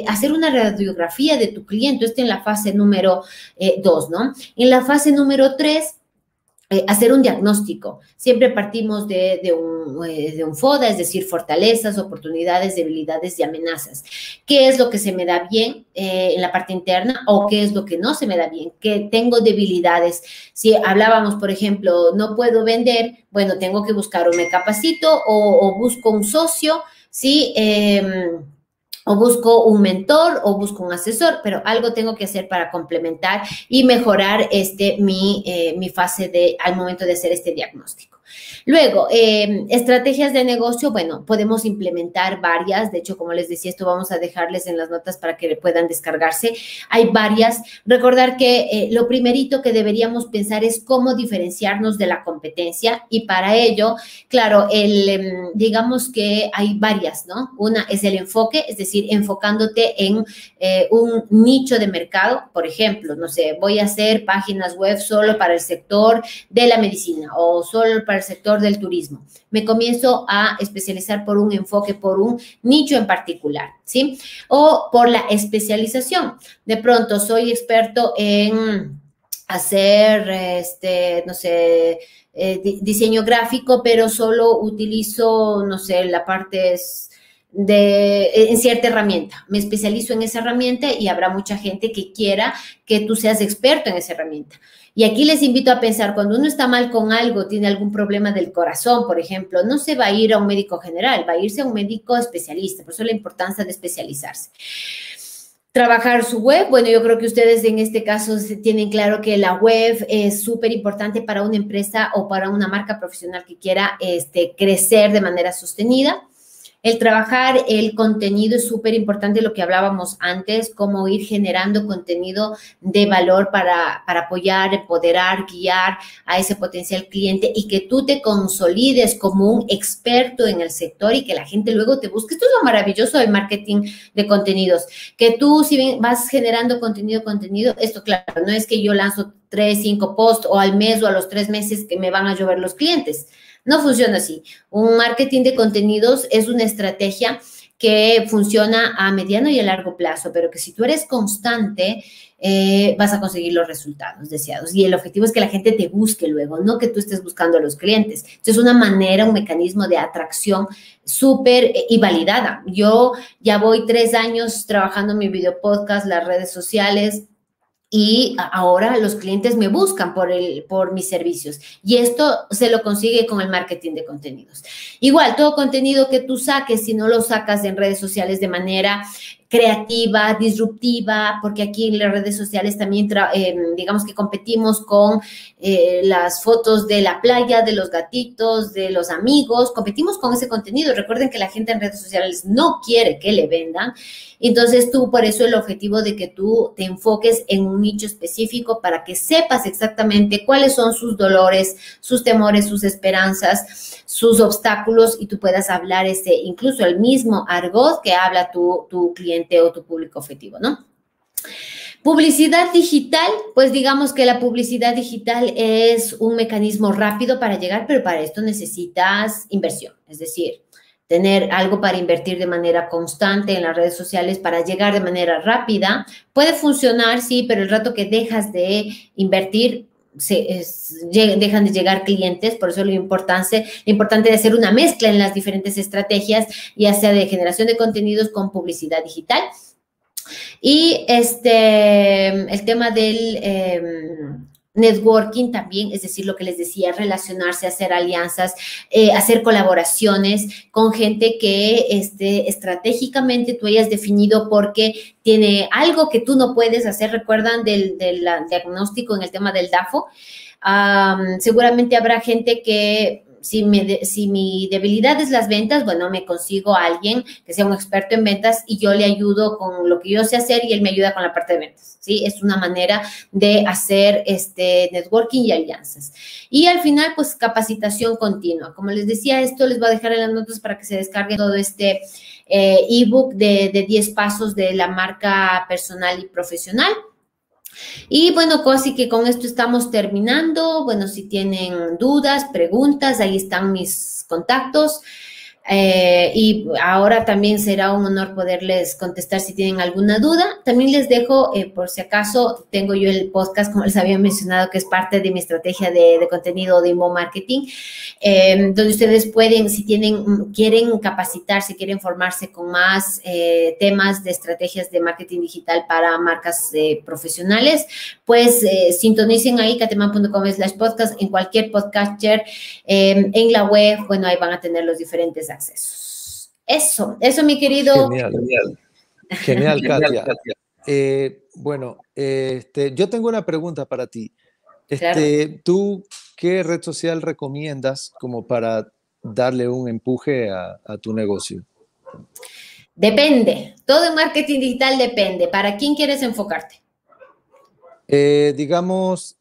Hacer una radiografía de tu cliente, en la fase número 2, ¿no? En la fase número 3, hacer un diagnóstico. Siempre partimos de un FODA, es decir, fortalezas, oportunidades, debilidades y amenazas. ¿Qué es lo que se me da bien en la parte interna o qué es lo que no se me da bien? ¿Qué tengo debilidades? Si hablábamos, por ejemplo, no puedo vender, bueno, tengo que buscar o me capacito o busco un socio, ¿sí? O busco un mentor o busco un asesor, pero algo tengo que hacer para complementar y mejorar mi fase al momento de hacer este diagnóstico. Luego, estrategias de negocio, bueno, podemos implementar varias. De hecho, como les decía, esto vamos a dejarles en las notas para que puedan descargarse. Hay varias. Recordar que lo primerito que deberíamos pensar es cómo diferenciarnos de la competencia y para ello, claro, digamos que hay varias, ¿no? Una es el enfoque, es decir, enfocándote en un nicho de mercado. Por ejemplo, no sé, voy a hacer páginas web solo para el sector de la medicina o solo para el sector del turismo. Me comienzo a especializar por un enfoque, por un nicho en particular, ¿sí? O por la especialización. De pronto soy experto en hacer, no sé, diseño gráfico, pero solo utilizo, no sé, la parte en cierta herramienta. Me especializo en esa herramienta y habrá mucha gente que quiera que tú seas experto en esa herramienta. Y aquí les invito a pensar, cuando uno está mal con algo, tiene algún problema del corazón, por ejemplo, no se va a ir a un médico general, va a irse a un médico especialista. Por eso la importancia de especializarse. Trabajar su web. Bueno, yo creo que ustedes en este caso tienen claro que la web es súper importante para una empresa o para una marca profesional que quiera crecer de manera sostenida. El trabajar el contenido es súper importante, lo que hablábamos antes, cómo ir generando contenido de valor para apoyar, empoderar, guiar a ese potencial cliente y que tú te consolides como un experto en el sector y que la gente luego te busque. Esto es lo maravilloso del marketing de contenidos, que tú si vas generando contenido, esto claro, no es que yo lanzo 3, 5 posts o al mes o a los 3 meses que me van a llover los clientes. No funciona así. Un marketing de contenidos es una estrategia que funciona a mediano y a largo plazo, pero que si tú eres constante, vas a conseguir los resultados deseados. Y el objetivo es que la gente te busque luego, no que tú estés buscando a los clientes. Entonces, es una manera, un mecanismo de atracción súper y validada. Yo ya voy 3 años trabajando en mi video podcast, las redes sociales, y ahora los clientes me buscan por mis servicios. Y esto se lo consigue con el marketing de contenidos. Igual, todo contenido que tú saques, si no lo sacas en redes sociales de manera creativa, disruptiva, porque aquí en las redes sociales también, digamos que competimos con las fotos de la playa, de los gatitos, de los amigos, competimos con ese contenido. Recuerden que la gente en redes sociales no quiere que le vendan. Entonces, tú, por eso el objetivo de que tú te enfoques en un nicho específico para que sepas exactamente cuáles son sus dolores, sus temores, sus esperanzas, sus obstáculos y tú puedas hablar incluso el mismo argot que habla tu cliente o tu público objetivo, ¿no? Publicidad digital, pues digamos que la publicidad digital es un mecanismo rápido para llegar, pero para esto necesitas inversión, es decir, tener algo para invertir de manera constante en las redes sociales para llegar de manera rápida. Puede funcionar, sí, pero el rato que dejas de invertir, dejan de llegar clientes. Por eso lo importante de hacer una mezcla en las diferentes estrategias, ya sea de generación de contenidos con publicidad digital. Y el tema del networking también, es decir, lo que les decía, relacionarse, hacer alianzas, hacer colaboraciones con gente que estratégicamente tú hayas definido porque tiene algo que tú no puedes hacer. ¿Recuerdan del diagnóstico en el tema del DAFO? Seguramente habrá gente que, si mi debilidad es las ventas, bueno, me consigo a alguien que sea un experto en ventas y yo le ayudo con lo que yo sé hacer y él me ayuda con la parte de ventas, ¿sí? Es una manera de hacer networking y alianzas. Y al final, pues, capacitación continua. Como les decía, esto les voy a dejar en las notas para que se descargue todo este ebook de 10 pasos de la marca personal y profesional. Y bueno, así que con esto estamos terminando. Bueno, si tienen dudas, preguntas, ahí están mis contactos. Y ahora también será un honor poderles contestar si tienen alguna duda. También les dejo, por si acaso, tengo yo el podcast, como les había mencionado, que es parte de mi estrategia de contenido de inbound marketing, donde ustedes pueden, si tienen, quieren capacitarse, quieren formarse con más temas de estrategias de marketing digital para marcas profesionales, pues sintonicen ahí, katyaaman.com/podcast, en cualquier podcatcher, en la web, bueno, ahí van a tener los diferentes accesos. Eso, mi querido. Genial, Katya. Bueno, yo tengo una pregunta para ti. Claro. ¿Tú qué red social recomiendas como para darle un empuje a tu negocio? Depende. Todo en marketing digital depende. ¿Para quién quieres enfocarte? Digamos,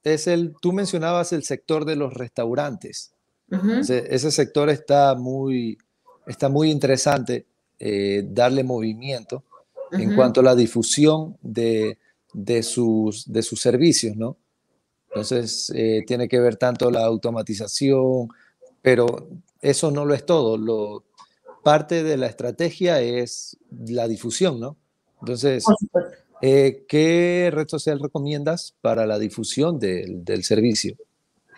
tú mencionabas el sector de los restaurantes. Uh-huh. Ese sector está muy interesante, darle movimiento, uh-huh, en cuanto a la difusión de sus servicios, ¿no? Entonces, tiene que ver tanto la automatización, pero eso no lo es todo. Parte de la estrategia es la difusión, ¿no? Entonces, ¿qué red social recomiendas para la difusión del servicio?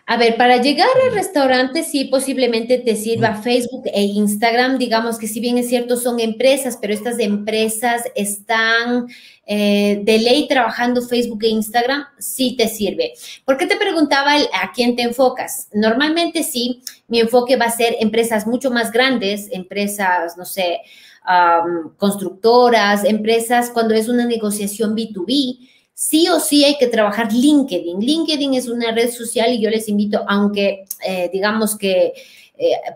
A ver, para llegar al restaurante sí posiblemente te sirva Facebook e Instagram, digamos que si bien es cierto son empresas, pero estas empresas están de ley trabajando Facebook e Instagram, sí te sirve. ¿Por qué te preguntaba a quién te enfocas? Normalmente sí, mi enfoque va a ser empresas mucho más grandes, empresas, no sé, constructoras, empresas cuando es una negociación B2B. Sí o sí hay que trabajar LinkedIn. LinkedIn es una red social y yo les invito, aunque digamos que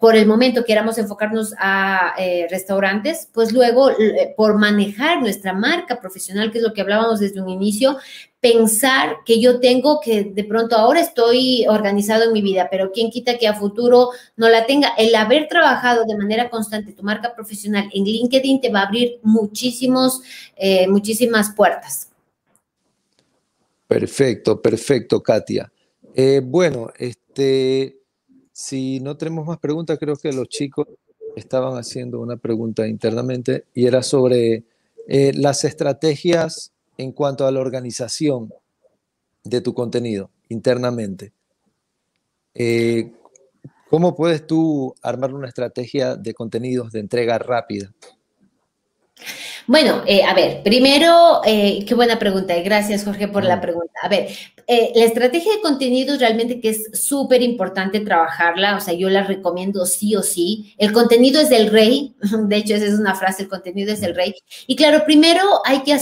por el momento queramos enfocarnos a restaurantes, pues luego por manejar nuestra marca profesional, que es lo que hablábamos desde un inicio, pensar que yo tengo que de pronto ahora estoy organizado en mi vida, pero quién quita que a futuro no la tenga. El haber trabajado de manera constante tu marca profesional en LinkedIn te va a abrir muchísimas puertas. Perfecto, Katya. Bueno, si no tenemos más preguntas, creo que los chicos estaban haciendo una pregunta internamente y era sobre las estrategias en cuanto a la organización de tu contenido internamente. ¿Cómo puedes tú armar una estrategia de contenidos de entrega rápida? Bueno, a ver, primero, qué buena pregunta. Gracias, Jorge, por la pregunta. A ver, la estrategia de contenidos realmente que es súper importante trabajarla. O sea, yo la recomiendo sí o sí. El contenido es el rey. De hecho, esa es una frase, el contenido es el rey. Y claro, primero hay que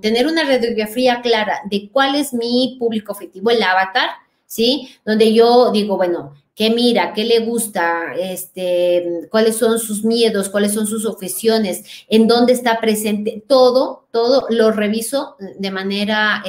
tener una radiografía clara de cuál es mi público objetivo, el avatar, ¿sí? Donde yo digo, bueno, ¿qué mira? ¿Qué le gusta? ¿Cuáles son sus miedos? ¿Cuáles son sus objeciones? ¿En dónde está presente? Todo lo reviso de manera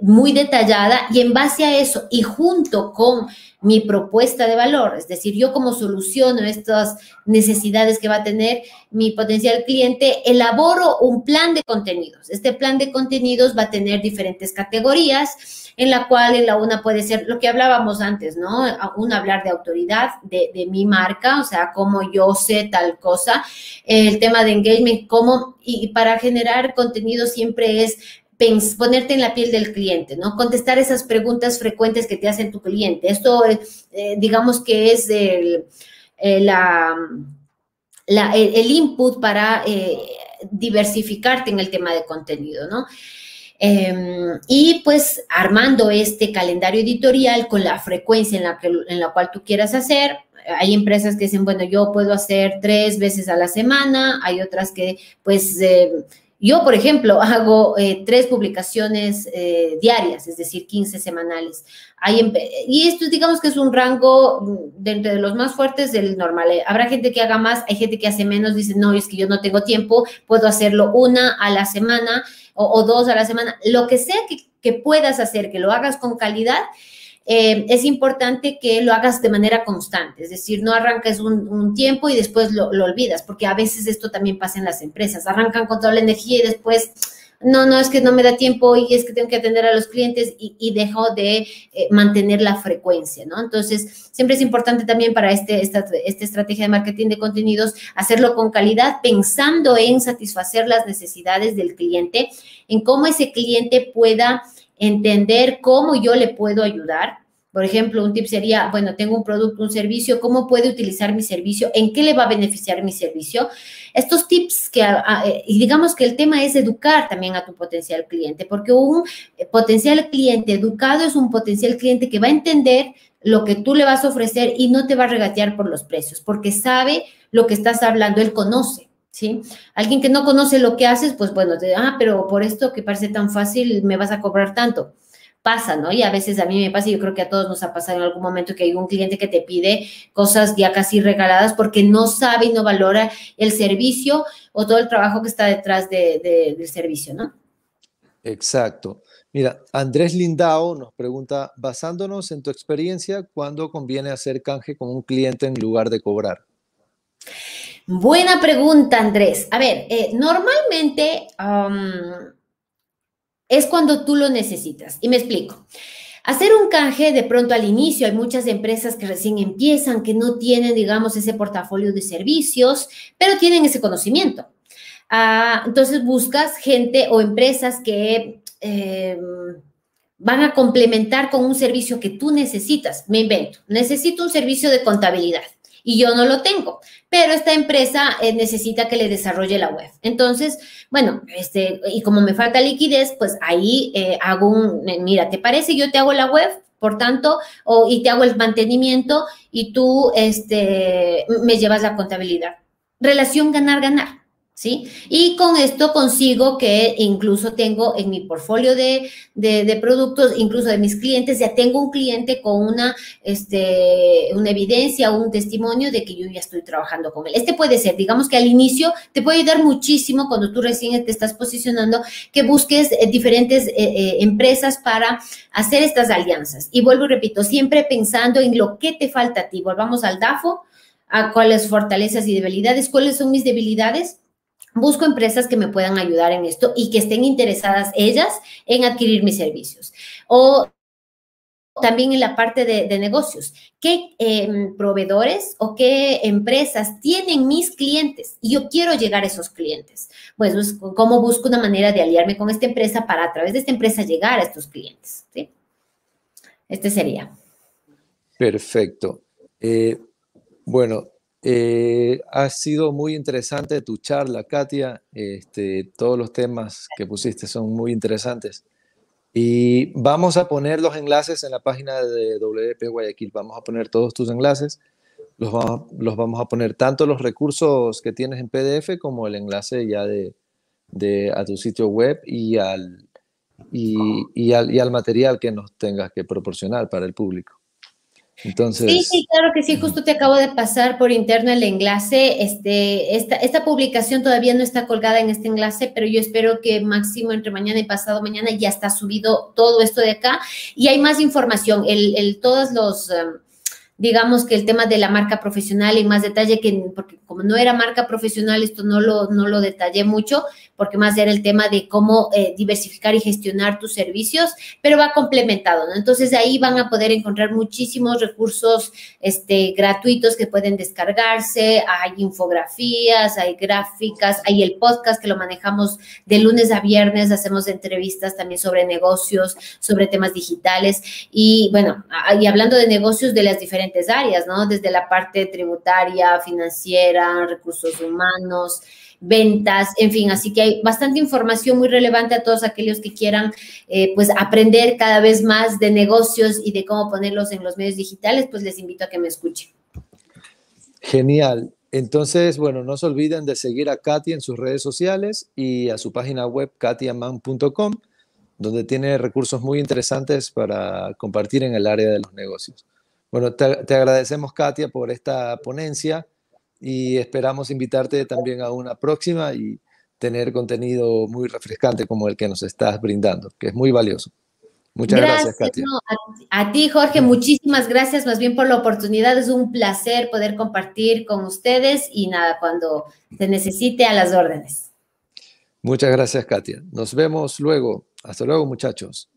muy detallada y en base a eso y junto con mi propuesta de valor, es decir, yo como soluciono estas necesidades que va a tener mi potencial cliente, elaboro un plan de contenidos. Este plan de contenidos va a tener diferentes categorías en la cual en la una puede ser lo que hablábamos antes, ¿no? Hablar de autoridad, de mi marca, o sea, cómo yo sé tal cosa, el tema de engagement, y para generar contenido siempre es ponerte en la piel del cliente, ¿no? Contestar esas preguntas frecuentes que te hacen tu cliente. Esto, digamos que es el input para diversificarte en el tema de contenido, ¿no? Y pues armando este calendario editorial con la frecuencia en la cual tú quieras hacer. Hay empresas que dicen, bueno, yo puedo hacer 3 veces a la semana. Hay otras que, pues... yo, por ejemplo, hago 3 publicaciones diarias, es decir, 15 semanales. Y esto, digamos que es un rango dentro de los más fuertes del normal. Habrá gente que haga más, hay gente que hace menos, dice, no, es que yo no tengo tiempo, puedo hacerlo 1 a la semana o 2 a la semana. Lo que sea que puedas hacer, que lo hagas con calidad, es importante que lo hagas de manera constante, es decir, no arrancas un tiempo y después lo olvidas, porque a veces esto también pasa en las empresas, arrancan con toda la energía y después no, es que no me da tiempo y es que tengo que atender a los clientes y dejo de mantener la frecuencia, ¿no? Entonces, siempre es importante también para esta estrategia de marketing de contenidos hacerlo con calidad, pensando en satisfacer las necesidades del cliente, en cómo ese cliente pueda entender cómo yo le puedo ayudar. Por ejemplo, un tip sería, bueno, tengo un producto, un servicio, ¿cómo puede utilizar mi servicio? ¿En qué le va a beneficiar mi servicio? Estos tips que, y digamos que el tema es educar también a tu potencial cliente, porque un potencial cliente educado es un potencial cliente que va a entender lo que tú le vas a ofrecer y no te va a regatear por los precios, porque sabe lo que estás hablando, él conoce. ¿Sí? Alguien que no conoce lo que haces, pues bueno, pero por esto que parece tan fácil me vas a cobrar tanto. Pasa, ¿no? Y a veces a mí me pasa, y yo creo que a todos nos ha pasado en algún momento, que hay un cliente que te pide cosas ya casi regaladas porque no sabe y no valora el servicio o todo el trabajo que está detrás del servicio, ¿no? Exacto. Mira, Andrés Lindao nos pregunta, basándonos en tu experiencia, ¿cuándo conviene hacer canje con un cliente en lugar de cobrar? Buena pregunta, Andrés. A ver, normalmente es cuando tú lo necesitas. Y me explico. Hacer un canje de pronto al inicio, hay muchas empresas que recién empiezan, que no tienen, digamos, ese portafolio de servicios, pero tienen ese conocimiento. Entonces, buscas gente o empresas que van a complementar con un servicio que tú necesitas. Me invento. Necesito un servicio de contabilidad. Y yo no lo tengo, pero esta empresa necesita que le desarrolle la web. Entonces, bueno, y como me falta liquidez, pues ahí hago mira, ¿te parece? Yo te hago la web, por tanto, y te hago el mantenimiento y tú me llevas la contabilidad. Relación ganar-ganar, ¿sí? Y con esto consigo que incluso tengo en mi portfolio de productos, incluso de mis clientes, ya tengo un cliente con una evidencia o un testimonio de que yo ya estoy trabajando con él. Puede ser, digamos que al inicio te puede ayudar muchísimo cuando tú recién te estás posicionando, que busques diferentes empresas para hacer estas alianzas. Y vuelvo y repito, siempre pensando en lo que te falta a ti. Volvamos al DAFO, a cuáles fortalezas y debilidades, cuáles son mis debilidades. Busco empresas que me puedan ayudar en esto y que estén interesadas ellas en adquirir mis servicios. O también en la parte de negocios. ¿Qué proveedores o qué empresas tienen mis clientes? Y yo quiero llegar a esos clientes. Pues, ¿cómo busco una manera de aliarme con esta empresa para a través de esta empresa llegar a estos clientes? ¿Sí? Este sería. Perfecto. Bueno. Ha sido muy interesante tu charla, Katya. Todos los temas que pusiste son muy interesantes. Y vamos a poner los enlaces en la página de WP Guayaquil. Vamos a poner todos tus enlaces. Los vamos a poner tanto los recursos que tienes en PDF como el enlace ya a tu sitio web y al material que nos tengas que proporcionar para el público. Entonces, sí, claro que sí. Justo te acabo de pasar por interno el enlace. Esta publicación todavía no está colgada en este enlace, pero yo espero que máximo entre mañana y pasado mañana ya está subido todo esto de acá. Y hay más información. Todos los... digamos que el tema de la marca profesional y más detalle, porque como no era marca profesional, esto no lo detallé mucho, porque más era el tema de cómo diversificar y gestionar tus servicios, pero va complementado, ¿no? Entonces, ahí van a poder encontrar muchísimos recursos gratuitos que pueden descargarse, hay infografías, hay gráficas, hay el podcast que lo manejamos de lunes a viernes, hacemos entrevistas también sobre negocios, sobre temas digitales y, bueno, y hablando de negocios de las diferentes áreas, ¿no? Desde la parte tributaria, financiera, recursos humanos, ventas, en fin. Así que hay bastante información muy relevante a todos aquellos que quieran, pues, aprender cada vez más de negocios y de cómo ponerlos en los medios digitales, pues les invito a que me escuchen. Genial. Entonces, bueno, no se olviden de seguir a Katya en sus redes sociales y a su página web katyaaman.com, donde tiene recursos muy interesantes para compartir en el área de los negocios. Bueno, te agradecemos, Katya, por esta ponencia y esperamos invitarte también a una próxima y tener contenido muy refrescante como el que nos estás brindando, que es muy valioso. Muchas gracias, Katya. No, a ti, Jorge, muchísimas gracias más bien por la oportunidad. Es un placer poder compartir con ustedes y nada, cuando se necesite, a las órdenes. Muchas gracias, Katya. Nos vemos luego. Hasta luego, muchachos.